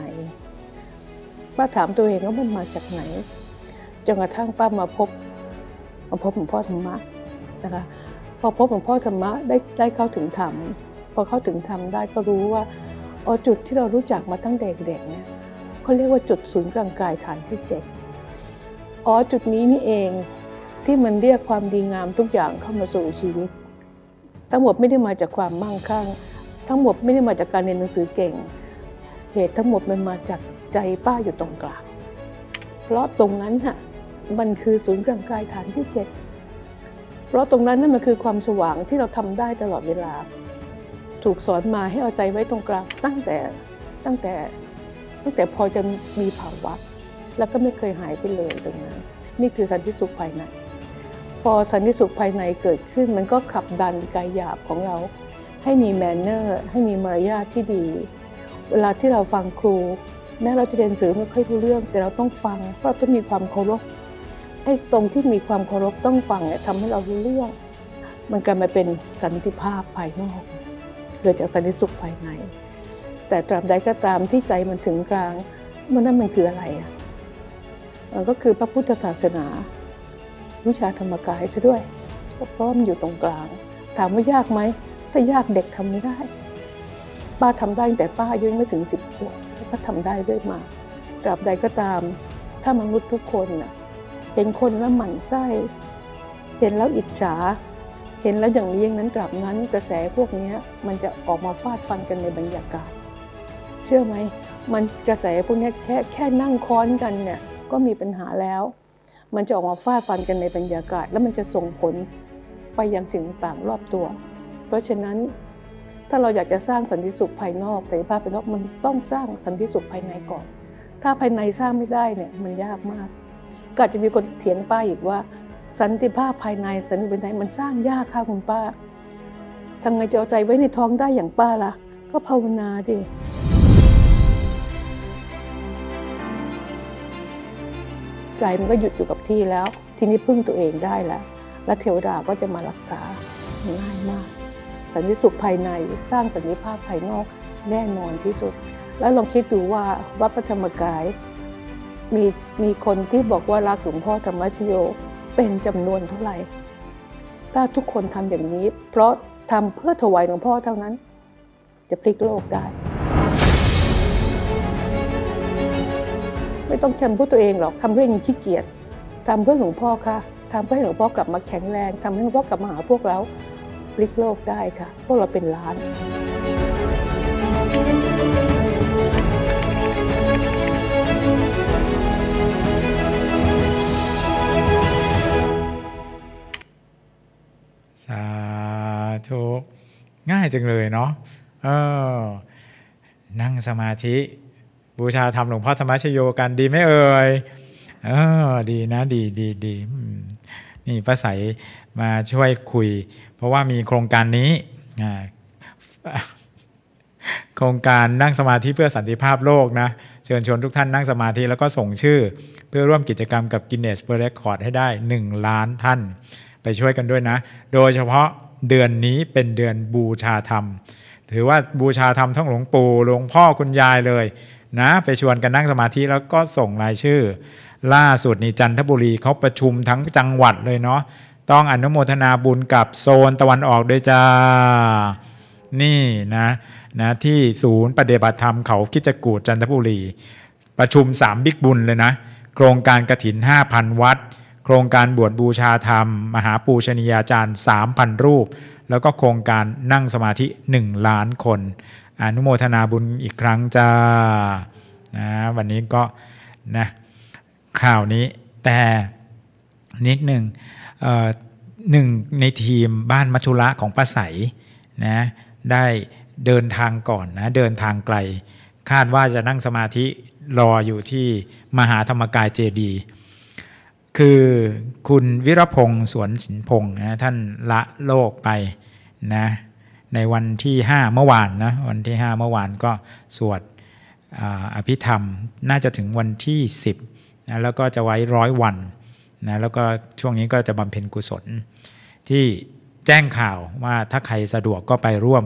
ป้าถามตัวเองว่ามันมาจากไหนจนกระทั่งป้ามาพบหลวงพ่อธรรมะนะคะพอพบหลวงพ่อธรรมะได้เข้าถึงธรรมพอเข้าถึงธรรมได้ก็รู้ว่าอ๋อจุดที่เรารู้จักมาตั้งแต่เด็กเนี่ยเขาเรียกว่าจุดศูนย์กลางกายฐานที่7อ๋อจุดนี้นี่เองที่มันเรียกความดีงามทุกอย่างเข้ามาสู่ชีวิตทั้งหมดไม่ได้มาจากความมั่งคั่งทั้งหมดไม่ได้มาจากการเรียนหนังสือเก่งเหตุทั้งหมดมันมาจากใจป้าอยู่ตรงกลางเพราะตรงนั้นน่ะมันคือศูนย์กลางกายฐานที่7เพราะตรงนั้นนั่นมันคือความสว่างที่เราทำได้ตลอดเวลาถูกสอนมาให้เอาใจไว้ตรงกลางตั้งแต่พอจะมีภาวะแล้วก็ไม่เคยหายไปเลยตรงนั้นนี่คือสันติสุขภายในพอสันติสุขภายในเกิดขึ้นมันก็ขับดันกายหยาบของเราให้มีแมนเนอร์ให้มีมารยาทที่ดีเวลาที่เราฟังครูแม้เราจะเรียนหนังสือไม่ค่อยรู้เรื่องแต่เราต้องฟังเพราะจะมีความเคารพไอ้ตรงที่มีความเคารพต้องฟังเนี่ยทำให้เรารู้เรื่องมันกลายมาเป็นสันติภาพภายนอกเกิดจากสันติสุขภายในแต่ตราบใดก็ตามที่ใจมันถึงกลางมันคืออะไรอ่ะมันก็คือพระพุทธศาสนาวิชาธรรมกายซะด้วยเพราะมันอยู่ตรงกลางถามว่ายากไหมถ้ายากเด็กทำไม่ได้ป้าทำได้แต่ป้าอายุไม่ถึง10ขวบก็ทำได้ด้วยมาตราบใดก็ตามถ้ามนุษย์ทุกคนน่ะเห็นคนแล้วหมั่นไส้เห็นแล้วอิจฉาเห็นแล้วอย่างนี้อย่างนั้นกลับนั้นกระแสพวกนี้มันจะออกมาฟาดฟันกันในบรรยากาศเชื่อไหมมันกระแสพวกนี้แค่นั่งค้อนกันเนี่ยก็มีปัญหาแล้วมันจะออกมาฟาดฟันกันในบรรยากาศแล้วมันจะส่งผลไปยังสิ่งต่างรอบตัวเพราะฉะนั้นถ้าเราอยากจะสร้างสันติสุขภายนอกแต่ภาพภายนอกมันต้องสร้างสันติสุขภายในก่อนถ้าภายในสร้างไม่ได้เนี่ยมันยากมากก็อาจจะมีคนเถียงป้าอีกว่าสันติภาพภายในสันติภาพภายในมันสร้างยากค่ะคุณป้าทำไงจะเอาใจไว้ในท้องได้อย่างป้าล่ะก็ภาวนาดิใจมันก็หยุดอยู่กับที่แล้วทีนี้พึ่งตัวเองได้แล้วและเทวดาก็จะมารักษาง่ายมากสันติสุขภายในสร้างสันติภาพภายนอกแน่นอนที่สุดแล้วลองคิดดูว่าวัดพระธรรมกายมีคนที่บอกว่ารักหลวงพ่อธรรมชโยเป็นจำนวนเท่าไหร่ถ้าทุกคนทำอย่างนี้เพราะทำเพื่อถวายหลวงพ่อเท่านั้นจะพลิกโลกได้ไม่ต้องทำเพื่อตัวเองหรอกทำเพื่อขี้เกียจทำเพื่อหลวงพ่อค่ะทำเพื่อให้หลวงพ่อกลับมาแข็งแรงทำให้หลวงพ่อกลับมาหาพวกเราพลิกโลกได้ค่ะพวกเราเป็นล้านสาธุง่ายจังเลยเนาะนั่งสมาธิบูชาธรรมหลวงพ่อธรรมชโยกันดีไหมเอ่ยดีนะดีนี่ป้าใสมาช่วยคุยเพราะว่ามีโครงการนี้โครงการนั่งสมาธิเพื่อสันติภาพโลกนะเชิญชวนทุกท่านนั่งสมาธิแล้วก็ส่งชื่อเพื่อร่วมกิจกรรมกับ Guinness World Record ให้ได้1 ล้านท่านไปช่วยกันด้วยนะโดยเฉพาะเดือนนี้เป็นเดือนบูชาธรรมถือว่าบูชาธรรมทั้งหลวงปู่หลวงพ่อคุณยายเลยนะไปชวนกันนั่งสมาธิแล้วก็ส่งรายชื่อล่าสุดนี่จันทบุรีเขาประชุมทั้งจังหวัดเลยเนาะต้องอนุโมทนาบุญกับโซนตะวันออกด้วยจ้านี่นะที่ศูนย์ปฏิบัติธรรมเขาคิจกูฏจันทบุรีประชุม3 บิ๊กบุญเลยนะโครงการกฐิน 5,000 วัดโค โครงการบวชบูชาธรรมมหาปูชนียาจารย์ 3,000 รูปแล้วก็โครงการนั่งสมาธิ 1 ล้านคนอนุโมทนาบุญอีกครั้งจ้านะวันนี้ก็นะข่าวนี้แต่นิดหนึ่งในทีมบ้านมัชุระของป้าใสนะได้เดินทางก่อนนะเดินทางไกลคาดว่าจะนั่งสมาธิรออยู่ที่มหาธรรมกายเจดีคือคุณวิรพงศ์สวนสินพงศ์นะท่านละโลกไปนะในวันที่5เมื่อวานนะวันที่5เมื่อวานก็สวดอภิธรรมน่าจะถึงวันที่10นะแล้วก็จะไว้100 วันนะแล้วก็ช่วงนี้ก็จะบำเพ็ญกุศลที่แจ้งข่าวว่าถ้าใครสะดวกก็ไปร่วม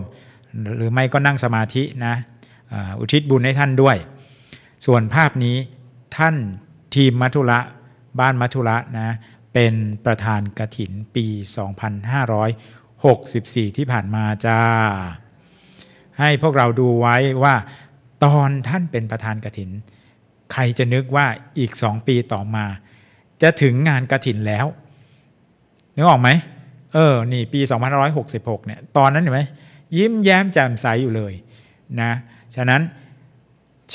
หรือไม่ก็นั่งสมาธินะอุทิศบุญให้ท่านด้วยส่วนภาพนี้ท่านทีมมัทุระบ้านมัทุระนะเป็นประธานกฐินปี 2564 ที่ผ่านมาจ้าให้พวกเราดูไว้ว่าตอนท่านเป็นประธานกฐินใครจะนึกว่าอีก2 ปีต่อมาจะถึงงานกฐินแล้วนึกออกไหมนี่ปี 2566 เนี่ยตอนนั้นเห็นไหมยิ้มแย้มแจ่มใสอยู่เลยนะฉะนั้น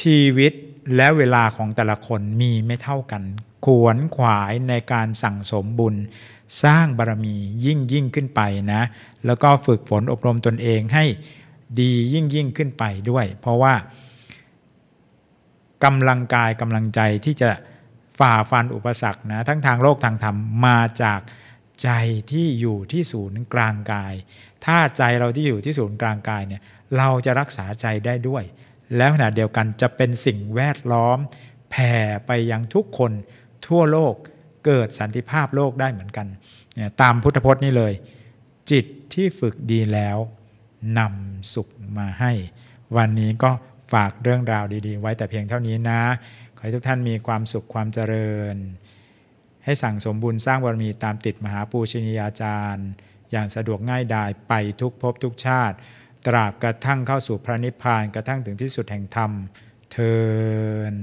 ชีวิตและเวลาของแต่ละคนมีไม่เท่ากันขวนขวายในการสั่งสมบุญสร้างบารมียิ่งขึ้นไปนะแล้วก็ฝึกฝนอบรมตนเองให้ดียิ่งขึ้นไปด้วยเพราะว่ากำลังกายกำลังใจที่จะฝ่าฟันอุปสรรคนะทั้งทางโลกทางธรรมมาจากใจที่อยู่ที่ศูนย์กลางกายถ้าใจเราที่อยู่ที่ศูนย์กลางกายเนี่ยเราจะรักษาใจได้ด้วยแล้วขณะเดียวกันจะเป็นสิ่งแวดล้อมแผ่ไปยังทุกคนทั่วโลกเกิดสันติภาพโลกได้เหมือนกันตามพุทธพจน์นี่เลยจิตที่ฝึกดีแล้วนำสุขมาให้วันนี้ก็ฝากเรื่องราวดีๆไว้แต่เพียงเท่านี้นะขอให้ทุกท่านมีความสุขความเจริญให้สั่งสมบุญสร้างบารมีตามติดมหาปูชนียาจารย์อย่างสะดวกง่ายดายไปทุกภพทุกชาติตราบกระทั่งเข้าสู่พระนิพพานกระทั่งถึงที่สุดแห่งธรรมเทอญ